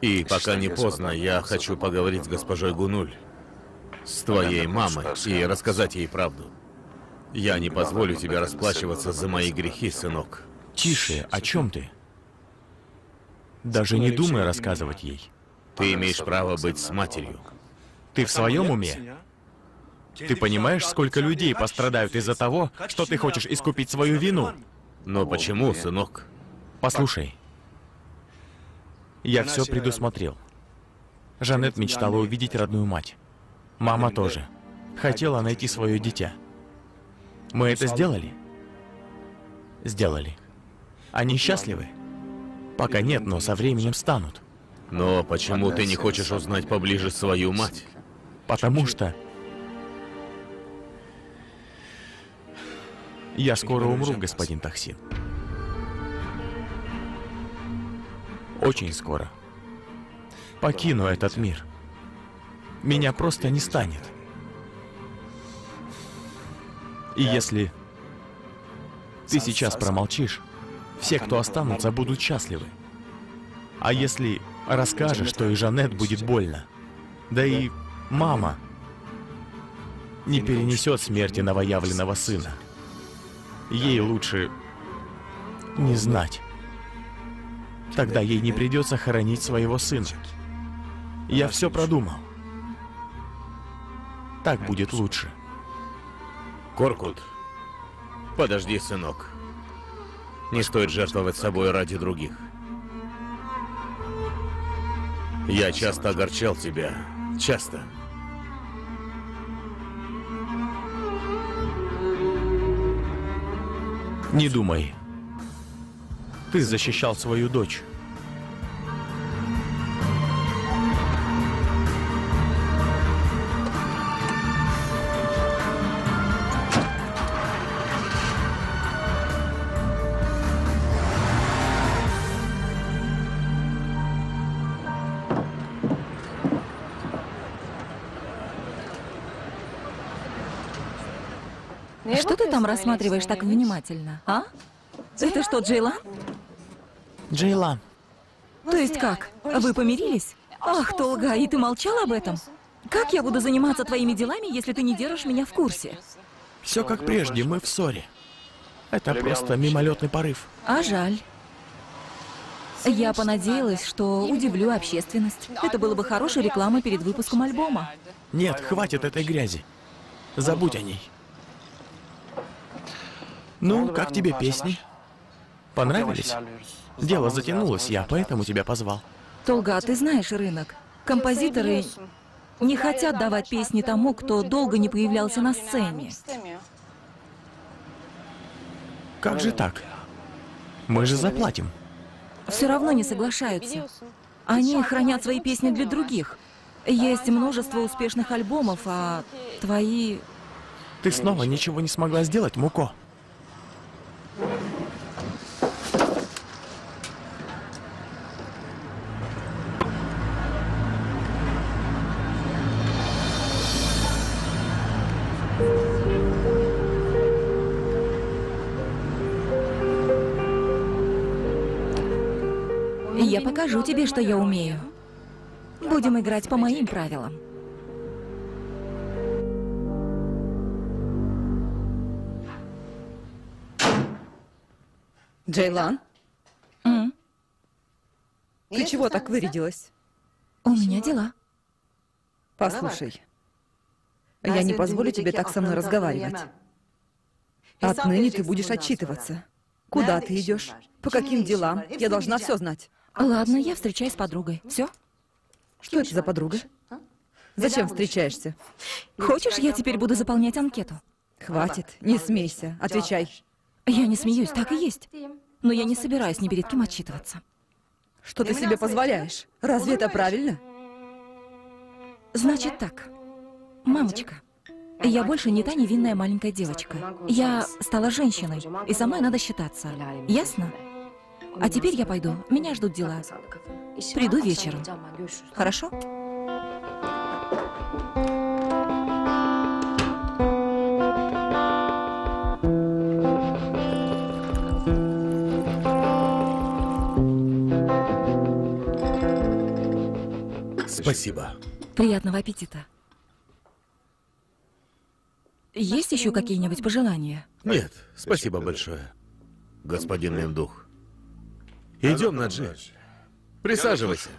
И пока не поздно, я хочу поговорить с госпожой Гюнюль, с твоей мамой, и рассказать ей правду. Я не позволю тебе расплачиваться за мои грехи, сынок. Тише, о чем ты? Даже не думай рассказывать ей. Ты имеешь право быть с матерью. Ты в своем уме? Ты понимаешь, сколько людей пострадают из-за того, что ты хочешь искупить свою вину? Но почему, сынок? Послушай, я все предусмотрел. Жанет мечтала увидеть родную мать. Мама тоже. Хотела найти свое дитя. Мы это сделали? Сделали. Они счастливы? Пока нет, но со временем станут. Но почему ты не хочешь узнать поближе свою мать? Потому что... Я скоро умру, господин Тахсин. Очень скоро. Покину этот мир. Меня просто не станет. И если ты сейчас промолчишь, все, кто останутся, будут счастливы. А если расскажешь, то и Жанет будет больно. Да и мама не перенесет смерти новоявленного сына. Ей лучше не знать. Тогда ей не придется хоронить своего сына. Я все продумал. Так будет лучше. Коркут, подожди, сынок. Не стоит жертвовать собой ради других. Я часто огорчал тебя. Часто. Не думай. Ты защищал свою дочь. Что ты там рассматриваешь так внимательно, а? Это что, Джейлан? Джейлан. То есть как? Вы помирились? Ах, Толга, и ты молчал об этом? Как я буду заниматься твоими делами, если ты не держишь меня в курсе? Все как прежде, мы в ссоре. Это просто мимолетный порыв. А жаль. Я понадеялась, что удивлю общественность. Это было бы хорошей рекламой перед выпуском альбома. Нет, хватит этой грязи. Забудь о ней. Ну, как тебе песни? Понравились? Дело затянулось, я поэтому тебя позвал. Толга, ты знаешь рынок. Композиторы не хотят давать песни тому, кто долго не появлялся на сцене. Как же так? Мы же заплатим. Все равно не соглашаются. Они хранят свои песни для других. Есть множество успешных альбомов, а твои... Ты снова ничего не смогла сделать, Муко. Я покажу тебе, что я умею. Будем играть по моим правилам. Ceylan, mm. ты чего так вырядилась? У меня дела. Послушай, я не позволю тебе так со мной разговаривать. Отныне ты будешь отчитываться. Куда ты идешь? По каким делам? Я должна все знать. Ладно, я встречаюсь с подругой. Все? Что это за подруга? Зачем встречаешься? Хочешь, я теперь буду заполнять анкету? Хватит, не смейся, отвечай. Я не смеюсь, так и есть. Но я не собираюсь ни перед кем отчитываться. Что ты себе позволяешь? Разве это правильно? Значит так, мамочка, я больше не та невинная маленькая девочка. Я стала женщиной, и со мной надо считаться. Ясно? А теперь я пойду, меня ждут дела. Приду вечером. Хорошо? Спасибо. Приятного аппетита. Есть еще какие-нибудь пожелания? Нет, спасибо большое, господин Мемдух. Идем, Наджи. Присаживайся.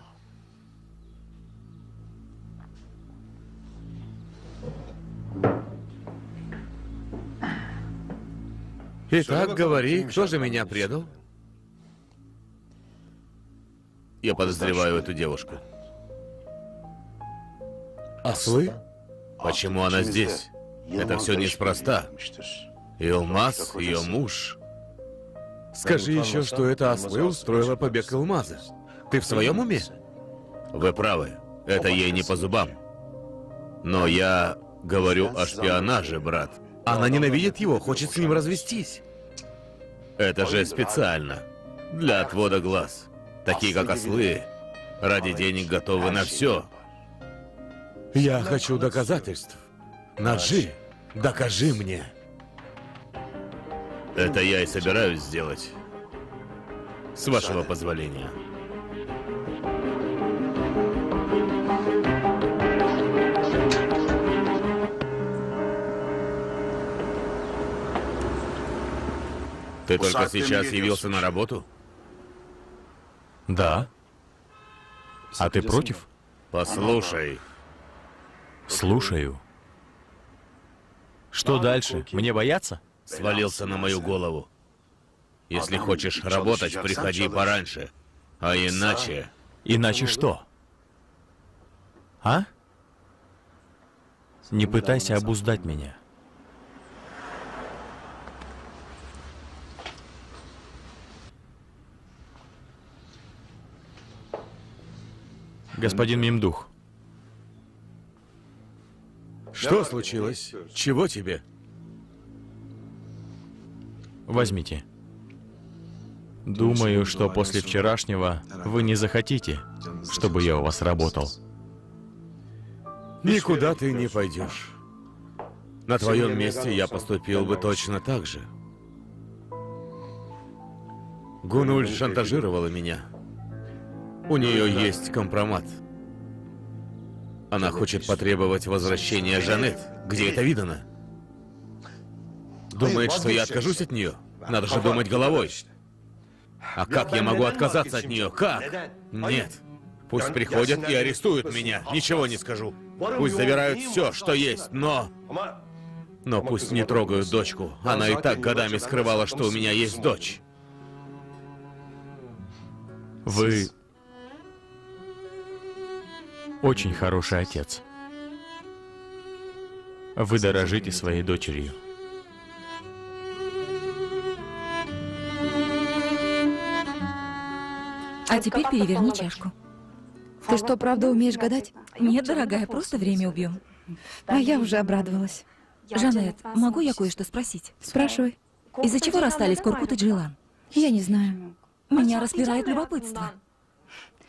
Итак, говори, кто же меня предал? Я подозреваю эту девушку. Аслы? Почему она здесь? Это все неспроста. Илмаз, ее муж. Скажи еще, что это Аслы устроила побег Илмаза. Ты в своем уме? Вы правы, это ей не по зубам. Но я говорю о шпионаже, брат. Она ненавидит его, хочет с ним развестись. Это же специально. Для отвода глаз. Такие, как Аслы, ради денег готовы на все. Я хочу доказательств. Наджи, докажи мне. Это я и собираюсь сделать. С вашего позволения. Ты только сейчас явился на работу? Да. А ты против? Послушай. Слушаю. Что дальше? Мне бояться? Свалился на мою голову. Если хочешь работать, приходи пораньше. А иначе... Иначе что? А? Не пытайся обуздать меня. Господин Мемдух. Что случилось? Чего тебе? Возьмите. Думаю, что после вчерашнего вы не захотите, чтобы я у вас работал. Никуда ты не пойдешь. На твоем месте я поступил бы точно так же. Гунуль шантажировала меня. У нее есть компромат. Она хочет потребовать возвращения Зhanet. Где это видано? Думает, что я откажусь от нее? Надо же думать головой. А как я могу отказаться от нее? Как? Нет. Пусть приходят и арестуют меня. Ничего не скажу. Пусть забирают все, что есть, но... Но пусть не трогают дочку. Она и так годами скрывала, что у меня есть дочь. Вы... очень хороший отец. Вы дорожите своей дочерью. А теперь переверни чашку. Ты что, правда умеешь гадать? Нет, дорогая, просто время убьем. А я уже обрадовалась. Зhanet, могу я кое-что спросить? Спрашивай. Из-за чего расстались Коркут и Ceylan? Я не знаю. Меня распирает любопытство.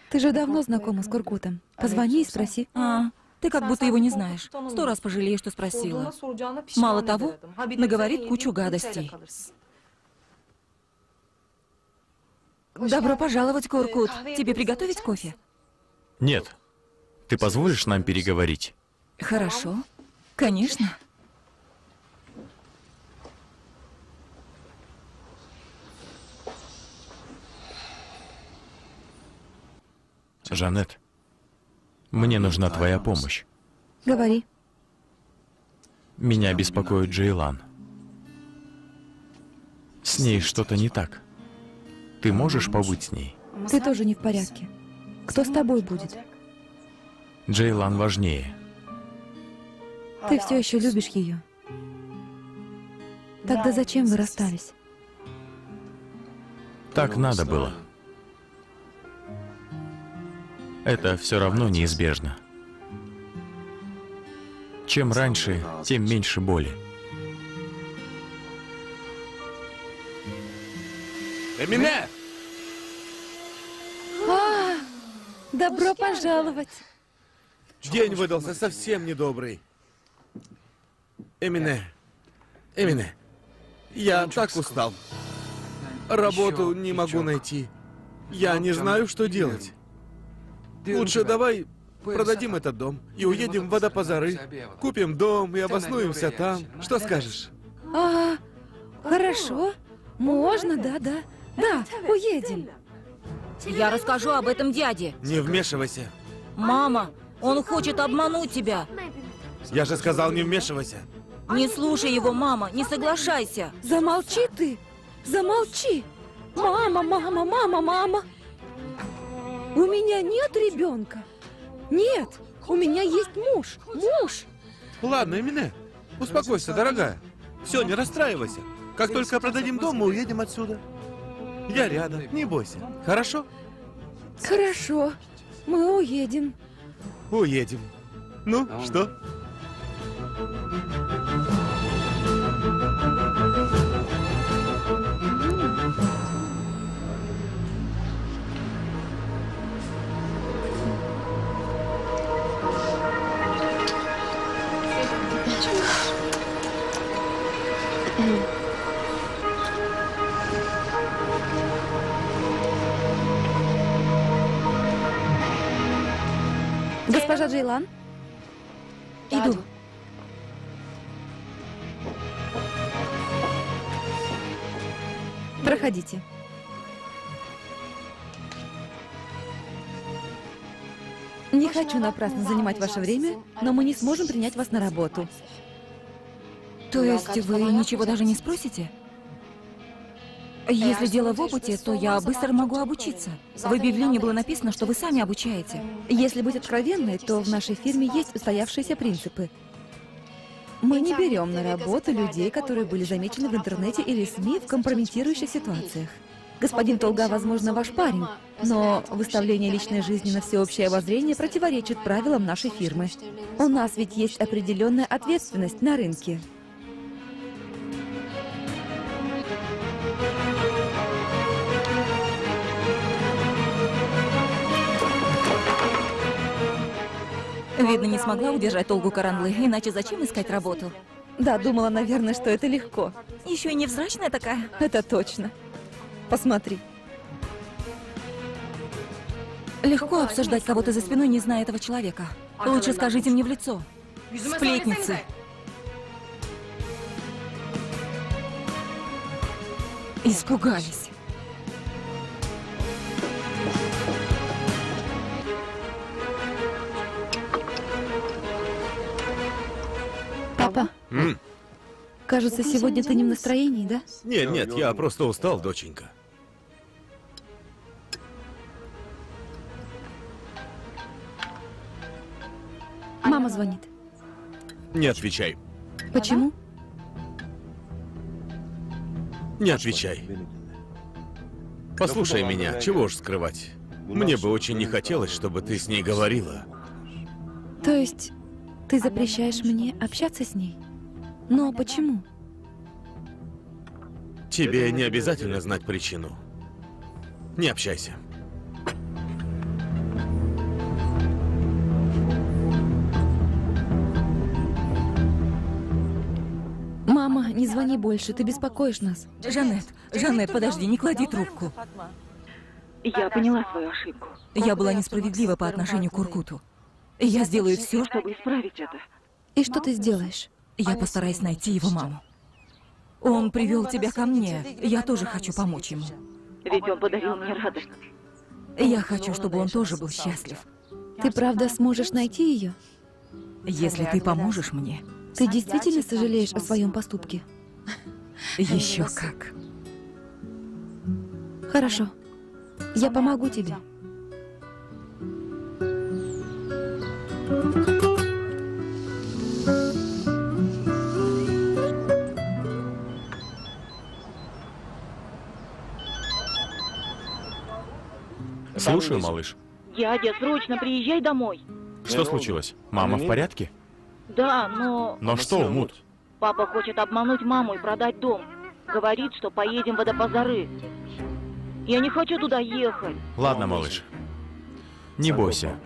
Ты же давно знакома с Коркутом. Позвони и спроси. А, ты как будто его не знаешь. Сто раз пожалею, что спросила. Мало того, наговорит кучу гадостей. Добро пожаловать, Коркут. Тебе приготовить кофе? Нет. Ты позволишь нам переговорить? Хорошо. Конечно. Жанет, мне нужна твоя помощь. Говори. Меня беспокоит Джейлан. С ней что-то не так. Ты можешь побыть с ней? Ты тоже не в порядке. Кто с тобой будет? Джейлан важнее. Ты все еще любишь ее. Тогда зачем вы расстались? Так надо было. Это все равно неизбежно. Чем раньше, тем меньше боли. Эмине! А, добро пожаловать! День выдался совсем недобрый. Эмине, Эмине, я так устал. Работу не могу найти. Я не знаю, что делать. Лучше давай продадим этот дом и уедем в Адапазary. Купим дом и обоснуемся там. Что скажешь? А, хорошо. Можно, да, да. Да, уедем. Я расскажу об этом дяде. Не вмешивайся. Мама, он хочет обмануть тебя. Я же сказал, не вмешивайся. Не слушай его, мама, не соглашайся. Замолчи ты. Замолчи. Мама, мама, мама, мама. У меня нет ребенка. Нет, у меня есть муж. Муж. Ладно, Эмине, успокойся, дорогая. Все, не расстраивайся. Как только продадим дом, мы уедем отсюда. Я рядом, не бойся. Хорошо? Хорошо. Мы уедем. Уедем. Ну, что? Госпожа Джейлан, иду. Проходите. Не хочу напрасно занимать ваше время, но мы не сможем принять вас на работу. То есть вы ничего даже не спросите? Если дело в опыте, то я быстро могу обучиться. В объявлении было написано, что вы сами обучаете. Если быть откровенной, то в нашей фирме есть устоявшиеся принципы. Мы не берем на работу людей, которые были замечены в интернете или СМИ в компрометирующих ситуациях. Господин Толга, возможно, ваш парень, но выставление личной жизни на всеобщее обозрение противоречит правилам нашей фирмы. У нас ведь есть определенная ответственность на рынке. Видно, не смогла удержать Толгу Каранлы, иначе зачем искать работу? Да, думала, наверное, что это легко. Еще и невзрачная такая. Это точно. Посмотри. Легко обсуждать кого-то за спиной, не зная этого человека. Лучше скажите мне в лицо. Сплетницы. Испугались. Папа, М? кажется, сегодня ты не в настроении, да? Нет, нет, я просто устал, доченька. Мама звонит. Не отвечай. Почему? Не отвечай. Послушай меня, чего уж скрывать. Мне бы очень не хотелось, чтобы ты с ней говорила. То есть... Ты запрещаешь мне общаться с ней? Но почему? Тебе не обязательно знать причину. Не общайся. Мама, не звони больше, ты беспокоишь нас. Жанет, Жанет, подожди, не клади трубку. Я поняла свою ошибку. Я была несправедлива по отношению к Коркуту. Я сделаю все, чтобы исправить это. И что ты сделаешь? Я постараюсь найти его маму. Он привел тебя ко мне. Я тоже хочу помочь ему. Ведь он подарил мне радость. Я хочу, чтобы он тоже был счастлив. Ты правда сможешь найти ее? Если ты поможешь мне. Ты действительно сожалеешь о своем поступке? Еще как. Хорошо. Я помогу тебе. Слушаю, малыш. Дядя, срочно приезжай домой. Что случилось? Мама в порядке? Да, но... Но что, Умут? Папа хочет обмануть маму и продать дом. Говорит, что поедем в Адапазары. Я не хочу туда ехать. Ладно, малыш. Не бойся.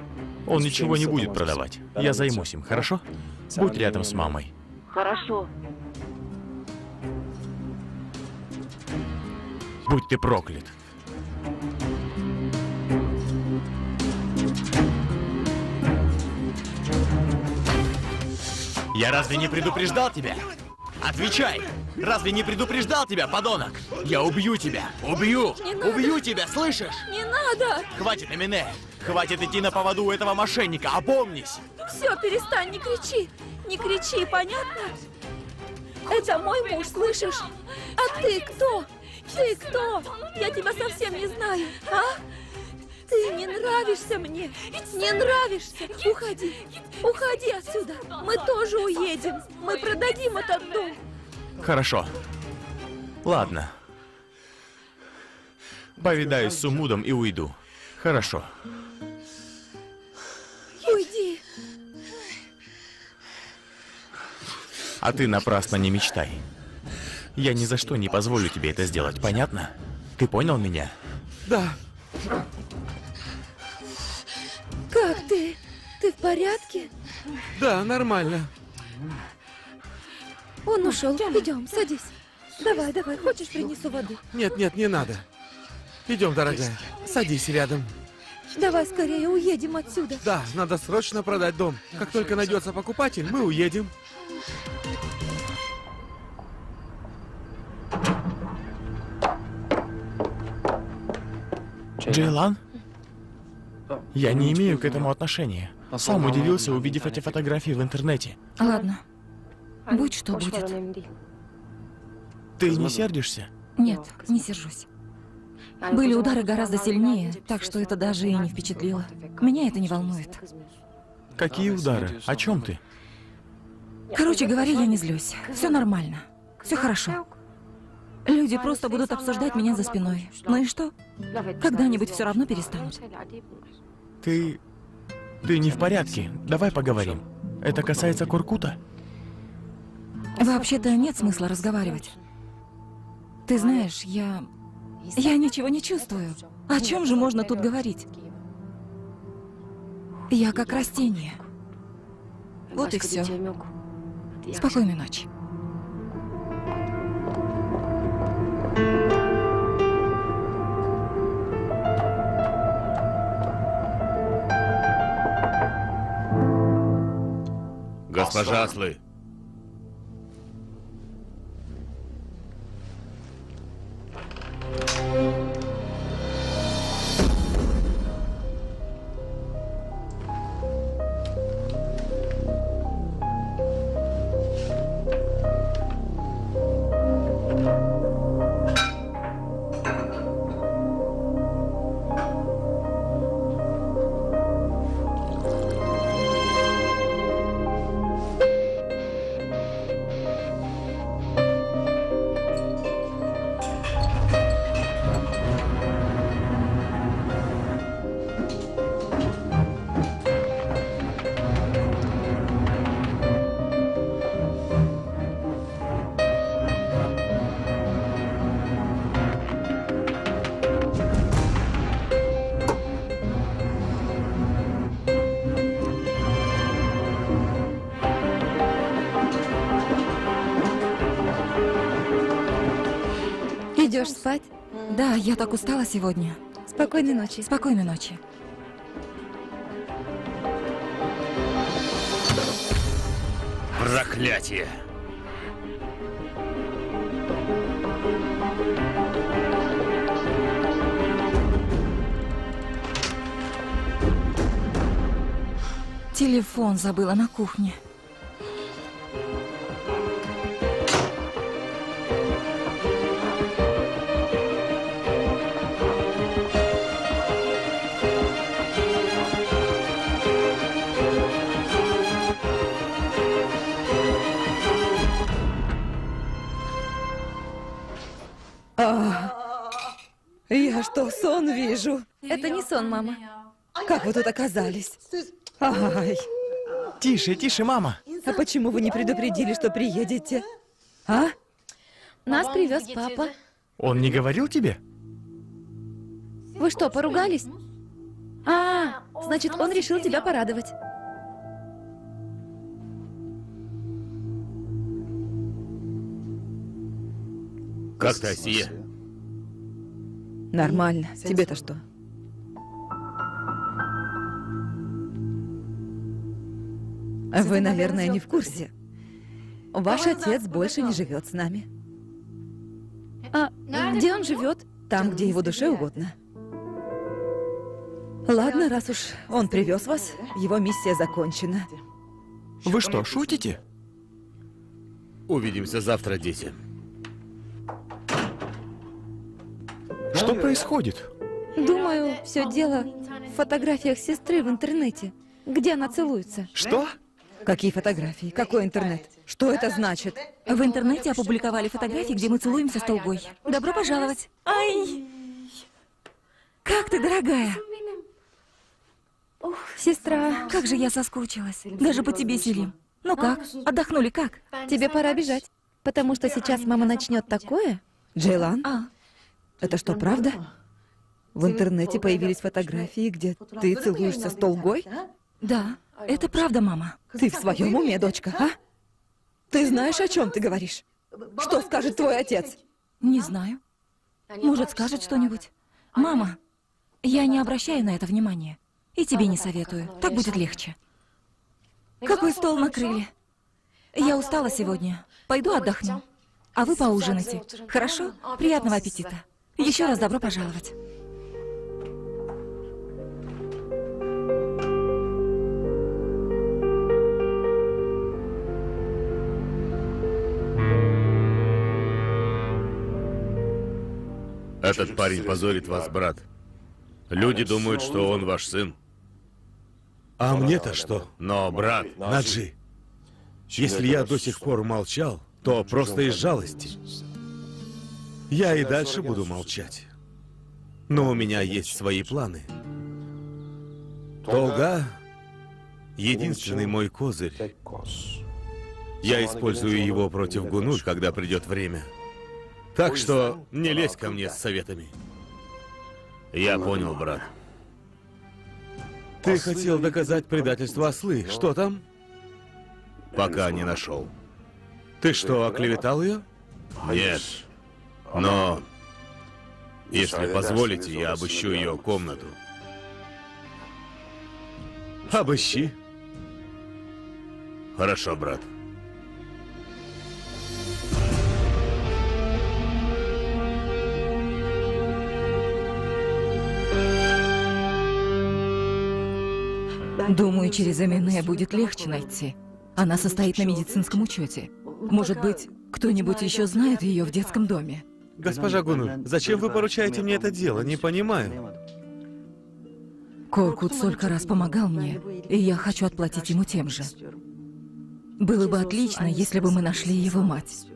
Он ничего не будет продавать. Я займусь им, хорошо? Будь рядом с мамой. Хорошо. Будь ты проклят. Я разве не предупреждал тебя? Отвечай! Разве не предупреждал тебя, подонок? Я убью тебя! Убью! Убью тебя, слышишь? Не надо! Хватит, Эмине! Хватит идти на поводу у этого мошенника, опомнись! Все, перестань, не кричи! Не кричи, понятно? Это мой муж, слышишь? А ты кто? Ты кто? Я тебя совсем не знаю, а? Ты не нравишься мне, не нравишься. Уходи, уходи отсюда. Мы тоже уедем. Мы продадим этот дом. Хорошо. Ладно. Повидаюсь с Умудом и уйду. Хорошо. Уйди. А ты напрасно не мечтай. Я ни за что не позволю тебе это сделать, понятно? Ты понял меня? Да. Как ты? Ты в порядке? Да, нормально. Он ушел. Идем, садись. Давай, давай. Хочешь, принесу воды? Нет, нет, не надо. Идем, дорогая. Садись рядом. Давай скорее уедем отсюда. Да, надо срочно продать дом. Как только найдется покупатель, мы уедем. Джейлан? Я не имею к этому отношения. Сам удивился, увидев эти фотографии в интернете. Ладно. Будь что будет. Ты не сердишься? Нет, не сержусь. Были удары гораздо сильнее, так что это даже и не впечатлило. Меня это не волнует. Какие удары? О чем ты? Короче говоря, я не злюсь. Все нормально. Все хорошо. Люди просто будут обсуждать меня за спиной. Ну и что? Когда-нибудь все равно перестанут. Ты... Ты не в порядке. Давай поговорим. Это касается Коркута? Вообще-то нет смысла разговаривать. Ты знаешь, я... Я ничего не чувствую. О чем же можно тут говорить? Я как растение. Вот и все. Спокойной ночи. Госпожа Аслы. Идешь спать? Да, я так устала сегодня. Спокойной ночи. Спокойной ночи. Проклятие! Телефон забыла на кухне. Я что, сон вижу? Это не сон, мама. Как вы тут оказались? Ай. Тише, тише, мама. А почему вы не предупредили, что приедете? А? Нас привез папа. Он не говорил тебе? Вы что, поругались? А, значит, он решил тебя порадовать. Как ты, Асия? Нормально. Тебе-то что? Вы, наверное, не в курсе. Ваш отец больше не живет с нами. А где он живет? Там, где его душе угодно. Ладно, раз уж он привез вас, его миссия закончена. Вы что, шутите? Увидимся завтра, дети. Что происходит? Думаю, все дело в фотографиях сестры в интернете, где она целуется. Что? Какие фотографии? Какой интернет? Что это значит? В интернете опубликовали фотографии, где мы целуемся с Толгой. Добро пожаловать. Ай! Как ты, дорогая? Сестра, как же я соскучилась. Даже по тебе, Селим. Ну как? Отдохнули как? Тебе пора бежать, потому что сейчас мама начнет такое. Джейлан? А. Это что, правда? В интернете появились фотографии, где ты целуешься с Толгой? Да, это правда, мама. Ты в своем уме, дочка, а? Ты знаешь, о чем ты говоришь? Что скажет твой отец? Не знаю. Может, скажет что-нибудь. Мама, я не обращаю на это внимания. И тебе не советую. Так будет легче. Какой стол накрыли? Я устала сегодня. Пойду отдохну. А вы поужинайте. Хорошо? Приятного аппетита. Еще раз добро пожаловать. Этот парень позорит вас, брат. Люди думают, что он ваш сын. А мне-то что? Но, брат... Наджи, если я до сих пор молчал, то просто из жалости. Я и дальше буду молчать. Но у меня есть свои планы. Толга — единственный мой козырь. Я использую его против Гунуль, когда придет время. Так что не лезь ко мне с советами. Я понял, брат. Ты хотел доказать предательство Аслы. Что там? Пока не нашел. Ты что, оклеветал ее? Нет. Но, если позволите, я обыщу ее комнату. Обыщи. Хорошо, брат. Думаю, через Эмине будет легче найти. Она состоит на медицинском учете. Может быть, кто-нибудь еще знает ее в детском доме? Госпожа Гунуль, зачем вы поручаете мне это дело? Не понимаю. Коркут столько раз помогал мне, и я хочу отплатить ему тем же. Было бы отлично, если бы мы нашли его мать.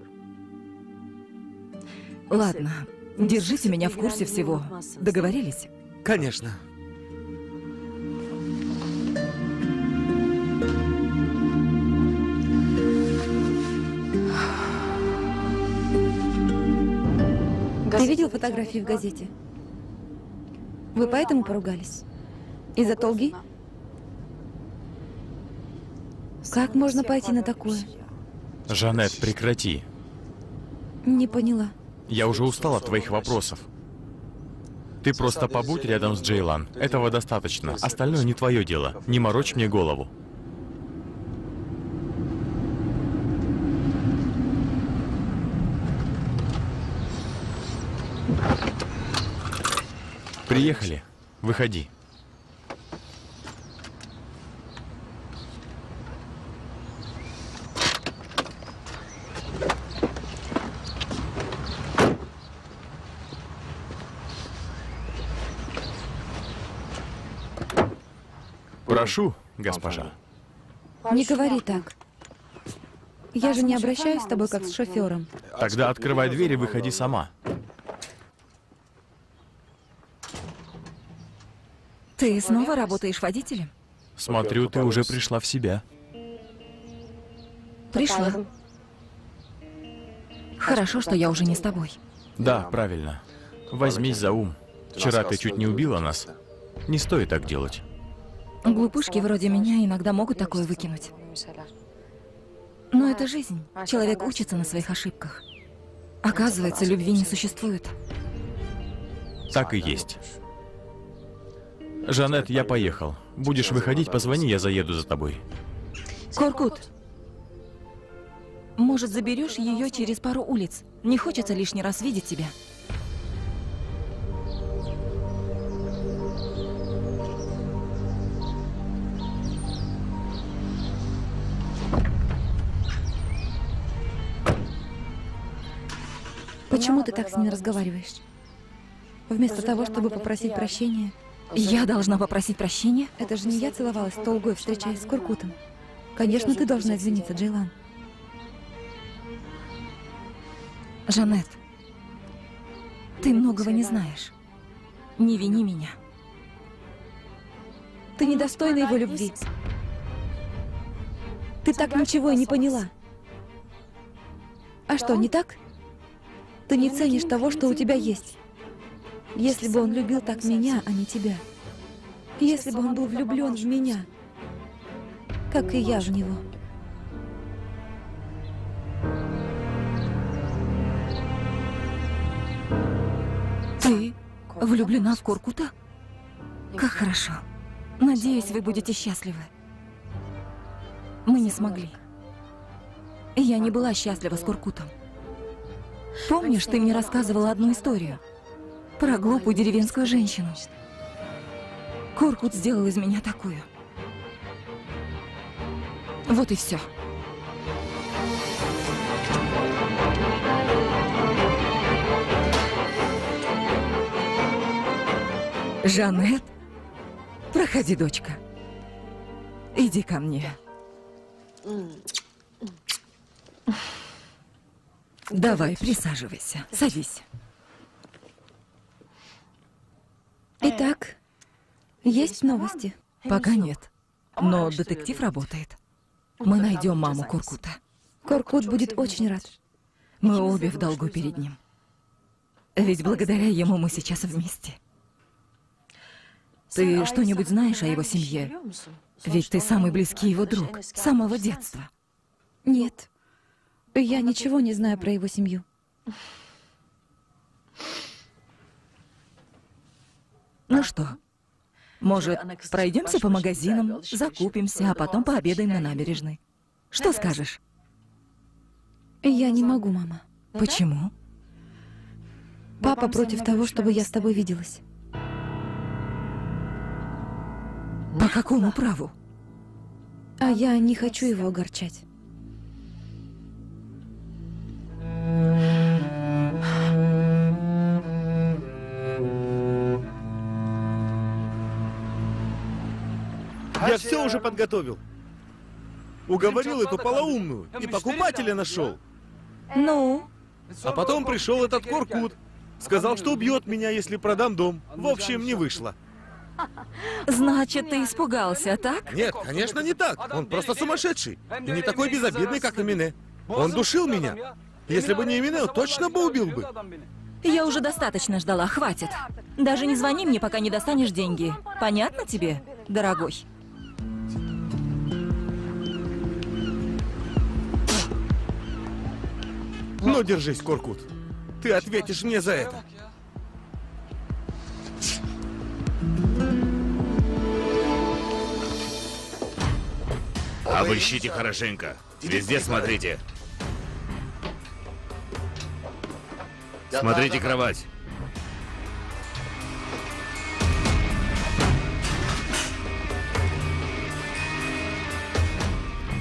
Ладно, держите меня в курсе всего. Договорились? Конечно. Ты видел фотографии в газете? Вы поэтому поругались? Из-за Толги? Как можно пойти на такое? Жанет, прекрати. Не поняла. Я уже устала от твоих вопросов. Ты просто побудь рядом с Джейлан. Этого достаточно. Остальное не твое дело. Не морочь мне голову. Приехали. Выходи. Прошу, госпожа. Не говори так. Я же не обращаюсь с тобой как с шофером. Тогда открывай дверь и выходи сама. Ты снова работаешь водителем? Смотрю, ты уже пришла в себя. Пришла. Хорошо, что я уже не с тобой. Да, правильно. Возьмись за ум. Вчера ты чуть не убила нас. Не стоит так делать. Глупышки вроде меня иногда могут такое выкинуть. Но это жизнь. Человек учится на своих ошибках. Оказывается, любви не существует. Так и есть. Жанет, я поехал. Будешь выходить, позвони, я заеду за тобой. Коркут, может, заберешь ее через пару улиц? Не хочется лишний раз видеть тебя. Почему ты так с ним разговариваешь? Вместо того, чтобы попросить прощения... Я должна попросить прощения? Это же не я целовалась с Толгой, встречаясь с Коркутом. Конечно, ты должна извиниться, Джейлан. Жанет, ты многого не знаешь. Не вини меня. Ты недостойна его любви. Ты так ничего и не поняла. А что, не так? Ты не ценишь того, что у тебя есть. Если бы он любил так меня, а не тебя. Если бы он был влюблен в меня, как и я в него. Ты влюблена в Коркута? Как хорошо. Надеюсь, вы будете счастливы. Мы не смогли. Я не была счастлива с Коркутом. Помнишь, ты мне рассказывала одну историю? Про глупую деревенскую женщину. Коркут сделал из меня такую. Вот и все. Жанет, проходи, дочка. Иди ко мне. Давай, присаживайся. Садись. Итак, есть новости? Пока нет. Но детектив работает. Мы найдем маму Коркута. Коркут будет очень рад. Мы обе в долгу перед ним. Ведь благодаря ему мы сейчас вместе. Ты что-нибудь знаешь о его семье? Ведь ты самый близкий его друг, с самого детства. Нет. Я ничего не знаю про его семью. Ну что, может, пройдемся по магазинам, закупимся, а потом пообедаем на набережной. Что скажешь? Я не могу, мама. Почему? Папа против того, чтобы я с тобой виделась. По какому праву? А я не хочу его огорчать. Я все уже подготовил. Уговорил эту полоумную и покупателя нашел. Ну? А потом пришел этот Коркут. Сказал, что убьет меня, если продам дом. В общем, не вышло. Значит, ты испугался, так? Нет, конечно, не так. Он просто сумасшедший. И не такой безобидный, как Эмине. Он душил меня. Если бы не Эмине, точно бы убил бы. Я уже достаточно ждала, хватит. Даже не звони мне, пока не достанешь деньги. Понятно тебе, дорогой? Ну, держись, Коркут. Ты ответишь мне за это. Обыщите хорошенько. Везде смотрите. Смотрите кровать.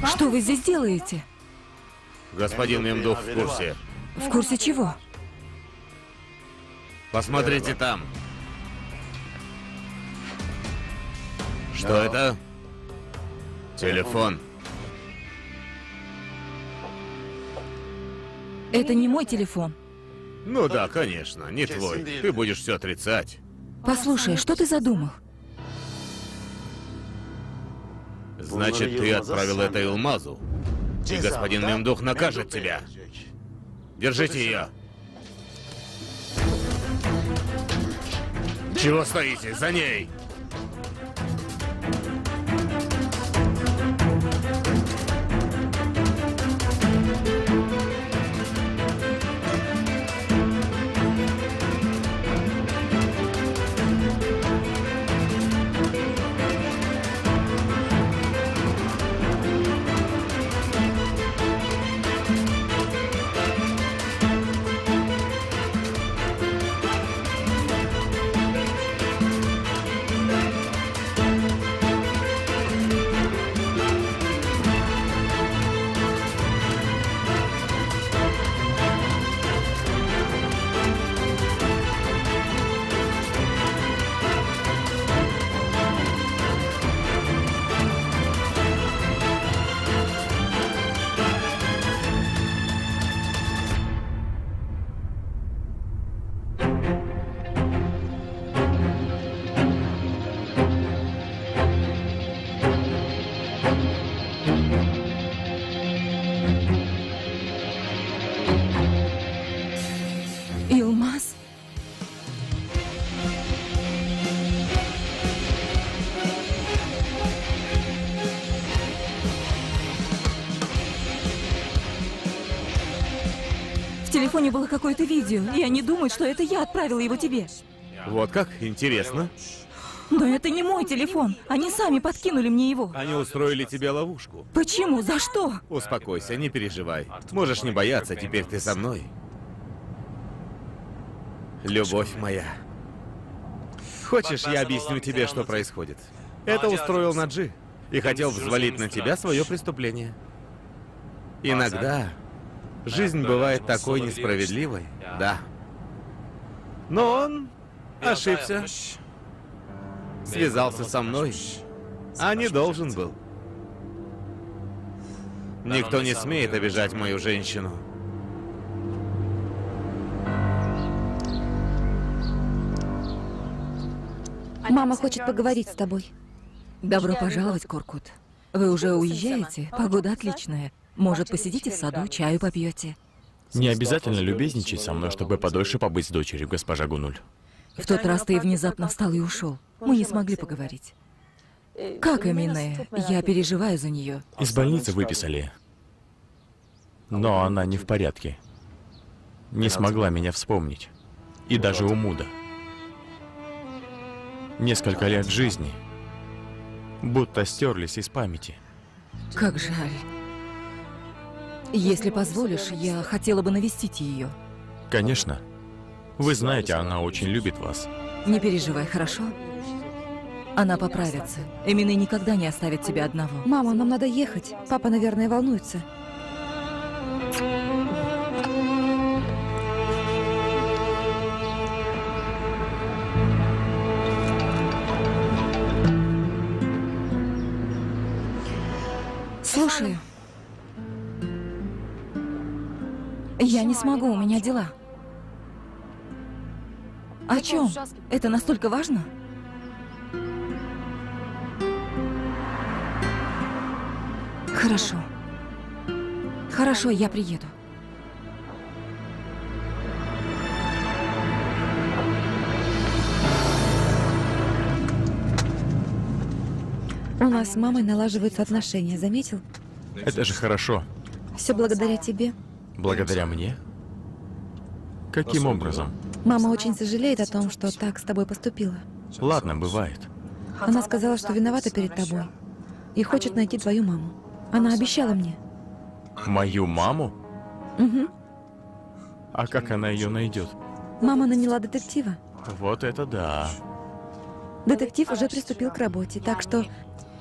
Что вы здесь делаете? Господин Мемдух в курсе. В курсе чего? Посмотрите там. Что это? Телефон. Это не мой телефон. Ну да, конечно, не твой. Ты будешь все отрицать. Послушай, что ты задумал? Значит, ты отправил это Илмазу. И господин Мемдух накажет тебя. Держите ее. Чего стоите? За ней! В телефоне было какое-то видео, и они думают, что это я отправила его тебе. Вот как? Интересно. Но это не мой телефон. Они сами подкинули мне его. Они устроили тебе ловушку. Почему? За что? Успокойся, не переживай. Можешь не бояться, теперь ты со мной. Любовь моя. Хочешь, я объясню тебе, что происходит? Это устроил Наджи и хотел взвалить на тебя свое преступление. Иногда... жизнь бывает такой несправедливой, да. Но он ошибся. Связался со мной, а не должен был. Никто не смеет обижать мою женщину. Мама хочет поговорить с тобой. Добро пожаловать, Коркут. Вы уже уезжаете? Погода отличная. Может, посидите в саду, чаю попьете. Не обязательно любезничать со мной, чтобы подольше побыть с дочерью, госпожа Гюнюль. В тот раз ты внезапно встал и ушел. Мы не смогли поговорить. Как Эмине? Я переживаю за нее. Из больницы выписали. Но она не в порядке. Не смогла меня вспомнить. И даже Умуда. Несколько лет жизни будто стерлись из памяти. Как жаль. Если позволишь, я хотела бы навестить ее. Конечно. Вы знаете, она очень любит вас. Не переживай, хорошо? Она поправится. Эмине никогда не оставит тебя одного. Мама, нам надо ехать. Папа, наверное, волнуется. Слушаю. Я не смогу, у меня дела. О чем? Это настолько важно? Хорошо. Хорошо, я приеду. У нас с мамой налаживаются отношения, заметил? Это же хорошо. Все благодаря тебе. Благодаря мне? Каким образом? Мама очень сожалеет о том, что так с тобой поступила. Ладно, бывает. Она сказала, что виновата перед тобой и хочет найти твою маму. Она обещала мне. Мою маму? Угу. А как она ее найдет? Мама наняла детектива. Вот это да. Детектив уже приступил к работе, так что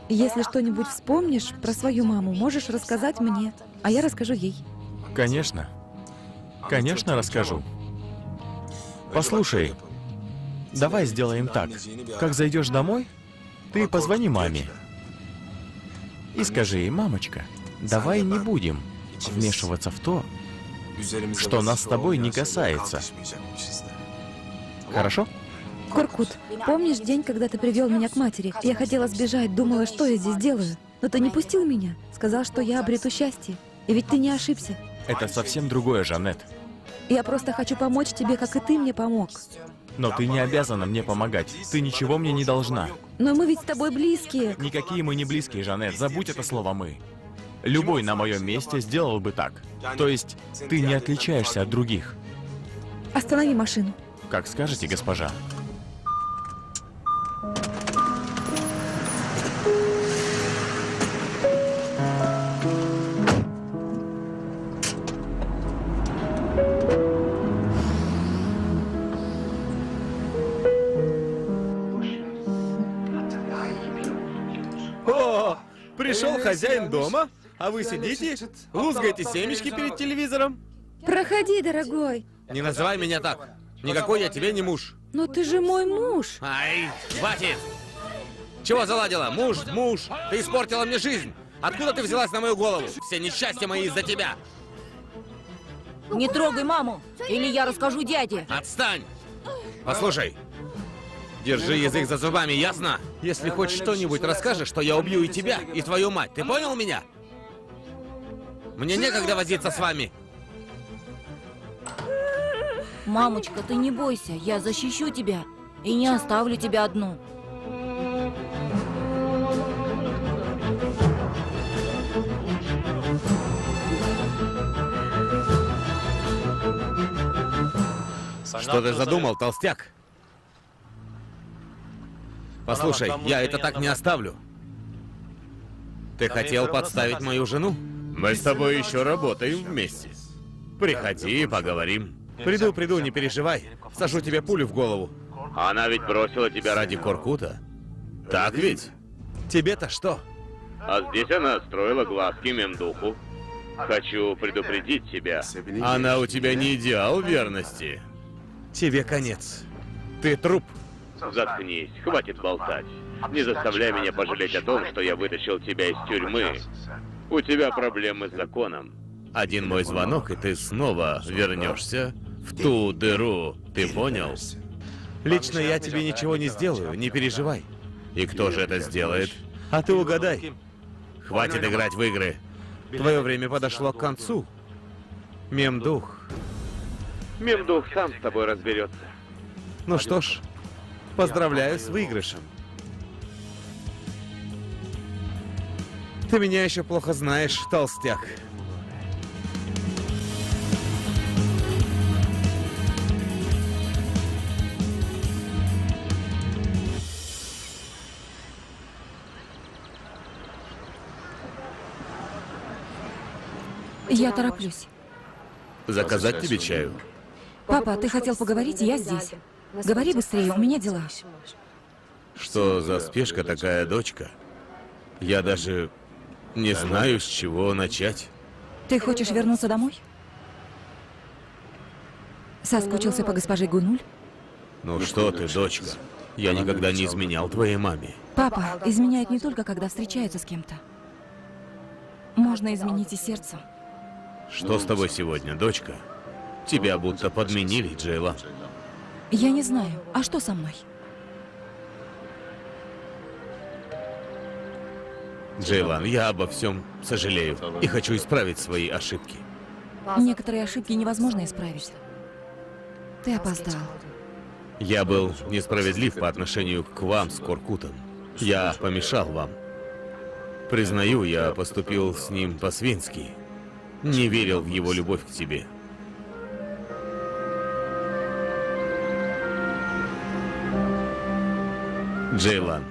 если что-нибудь вспомнишь про свою маму, можешь рассказать мне, а я расскажу ей. Конечно. Конечно, расскажу. Послушай, давай сделаем так. Как зайдешь домой, ты позвони маме. И скажи ей: мамочка, давай не будем вмешиваться в то, что нас с тобой не касается. Хорошо? Коркут, помнишь день, когда ты привел меня к матери? Я хотела сбежать, думала, что я здесь делаю. Но ты не пустил меня. Сказал, что я обрету счастье. И ведь ты не ошибся. Это совсем другое, Жанет. Я просто хочу помочь тебе, как и ты мне помог. Но ты не обязана мне помогать. Ты ничего мне не должна. Но мы ведь с тобой близкие. Никакие мы не близкие, Жанет. Забудь это слово «мы». Любой на моем месте сделал бы так. То есть ты не отличаешься от других. Останови машину. Как скажете, госпожа. Хозяин дома, а вы сидите, лузгаете семечки перед телевизором. Проходи, дорогой. Не называй меня так. Никакой я тебе не муж. Но ты же мой муж. Ай, хватит. Чего заладила? Муж, муж. Ты испортила мне жизнь. Откуда ты взялась на мою голову? Все несчастья мои из-за тебя. Не трогай маму, или я расскажу дяде. Отстань. Послушай. Держи язык за зубами, ясно? Если хоть что-нибудь расскажешь, то я убью и тебя, и твою мать. Ты понял меня? Мне некогда возиться с вами. Мамочка, ты не бойся, я защищу тебя и не оставлю тебя одну. Что ты задумал, толстяк? Послушай, я это так не оставлю. Ты хотел подставить мою жену? Мы с тобой еще работаем вместе. Приходи и поговорим. Приду, приду, не переживай. Сажу тебе пулю в голову. Она ведь бросила тебя ради Коркута. Так ведь? Тебе-то что? А здесь она строила глазки Мемдуху. Хочу предупредить тебя. Она у тебя не идеал верности. Тебе конец. Ты труп. Заткнись, хватит болтать. Не заставляй меня пожалеть о том, что я вытащил тебя из тюрьмы. У тебя проблемы с законом. Один мой звонок, и ты снова вернешься в ту дыру. Ты понял? Лично я тебе ничего не сделаю, не переживай. И кто же это сделает? А ты угадай. Хватит играть в игры. Твое время подошло к концу. Мемдух. Мемдух сам с тобой разберется. Ну что ж. Поздравляю с выигрышем. Ты меня еще плохо знаешь, толстяк. Я тороплюсь. Заказать тебе чаю? Папа, ты хотел поговорить, я здесь. Говори быстрее, у меня дела. Что за спешка такая, дочка? Я даже не знаю, с чего начать. Ты хочешь вернуться домой? Соскучился по госпоже Гюнуль? Ну что ты, дочка? Я никогда не изменял твоей маме. Папа изменяет не только, когда встречается с кем-то. Можно изменить и сердцем. Что с тобой сегодня, дочка? Тебя будто подменили, Джейла. Я не знаю. А что со мной? Джейлан, я обо всем сожалею и хочу исправить свои ошибки. Некоторые ошибки невозможно исправить. Ты опоздал. Я был несправедлив по отношению к вам с Коркутом. Я помешал вам. Признаю, я поступил с ним по-свински. Не верил в его любовь к тебе. Джейлан,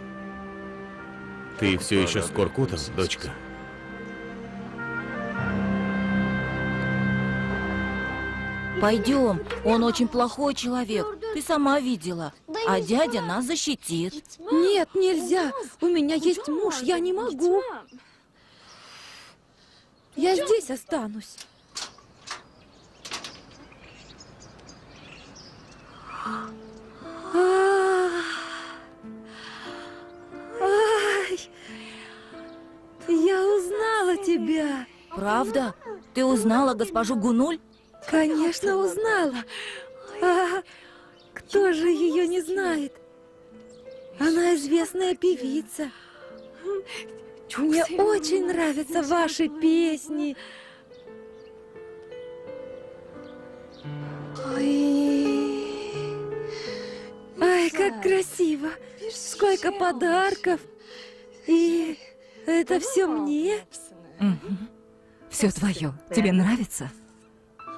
ты все еще с Коркутом, дочка? Пойдем, он очень плохой человек, ты сама видела, а дядя нас защитит. Нет, нельзя, у меня есть муж, я не могу. Я здесь останусь. Я Правда? Ты узнала госпожу Гюнуль? Конечно, узнала. А кто же ее не знает? Она известная певица. Мне очень нравятся ваши песни. Ай, как красиво! Сколько подарков! И это все мне? Угу. Все твое. Тебе нравится?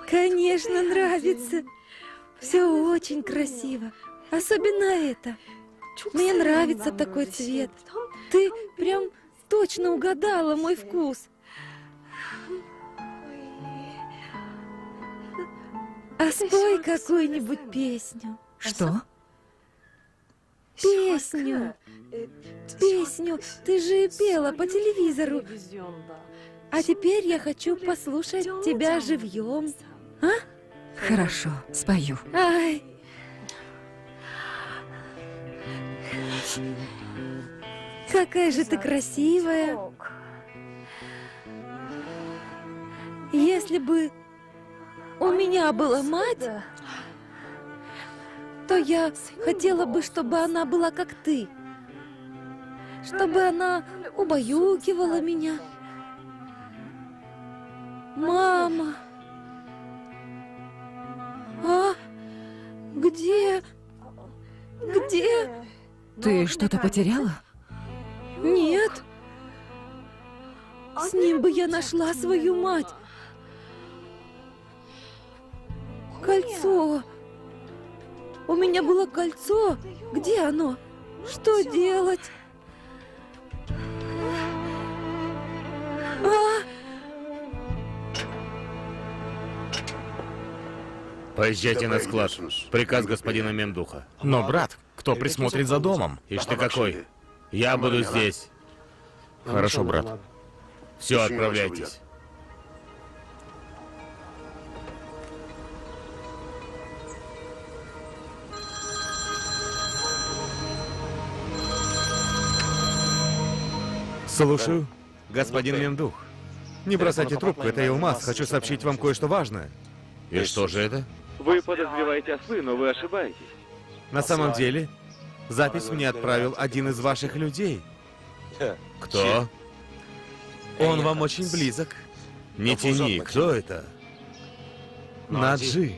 Конечно, нравится. Все очень красиво. Особенно это. Мне нравится такой цвет. Ты прям точно угадала мой вкус. А спой какую-нибудь песню. Что? Песню. Песню. Ты же пела по телевизору. А теперь я хочу послушать тебя живьем. А? Хорошо, спою. Ай. Какая же ты красивая. Если бы у меня была мать, то я хотела бы, чтобы она была как ты. Чтобы она убаюкивала меня. Мама! А? Где? Где? Ты что-то потеряла? Нет. С ним бы я нашла свою мать. Кольцо. У меня было кольцо. Где оно? Что делать? А? Поезжайте на склад. Приказ господина Мемдуха. Но, брат, кто присмотрит за домом? Ишь ты какой. Я буду здесь. Хорошо, брат. Все, отправляйтесь. Слушаю. Господин Мемдух, не бросайте трубку, это Илмаз. Хочу сообщить вам кое-что важное. И что же это? Вы подозреваете ослы, но вы ошибаетесь. На самом деле, запись мне отправил один из ваших людей. Кто? Он вам очень близок. Не тяни, кто это? Наджи.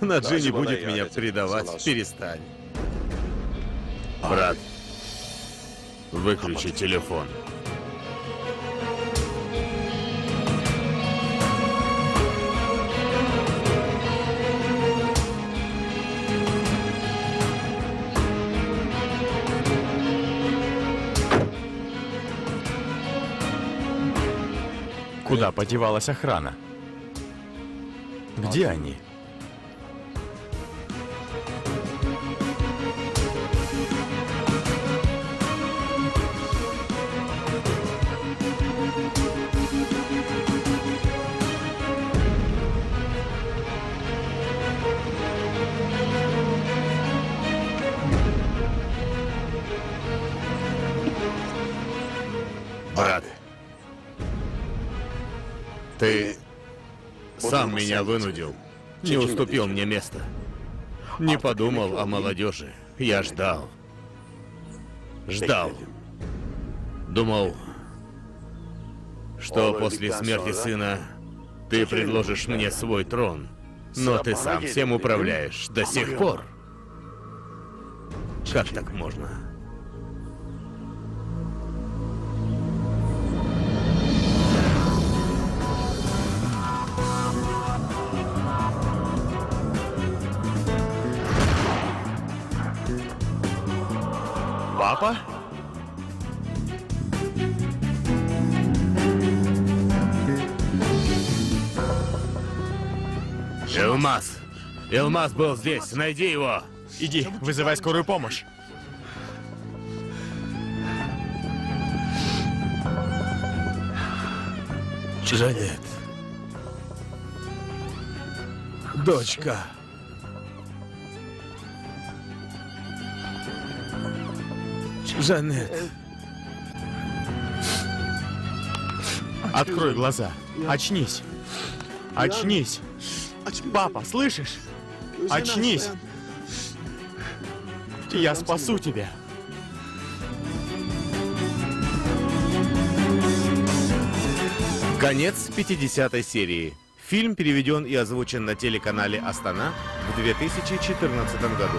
Наджи не будет меня предавать, перестань. Брат, выключи телефон. Куда подевалась охрана? Где они? Ты сам меня вынудил, не уступил мне место, не подумал о молодежи. Я ждал, ждал, думал, что после смерти сына ты предложишь мне свой трон, но ты сам всем управляешь до сих пор. Как так можно? Папа? Илмаз! Илмаз был здесь! Найди его! Иди, вызывай скорую помощь! Жанет. Дочка. Жанет. Открой глаза. Очнись. Очнись. Папа, слышишь? Очнись. Я спасу тебя. Конец пятидесятой серии. Фильм переведен и озвучен на телеканале Астана в две тысячи четырнадцатом году.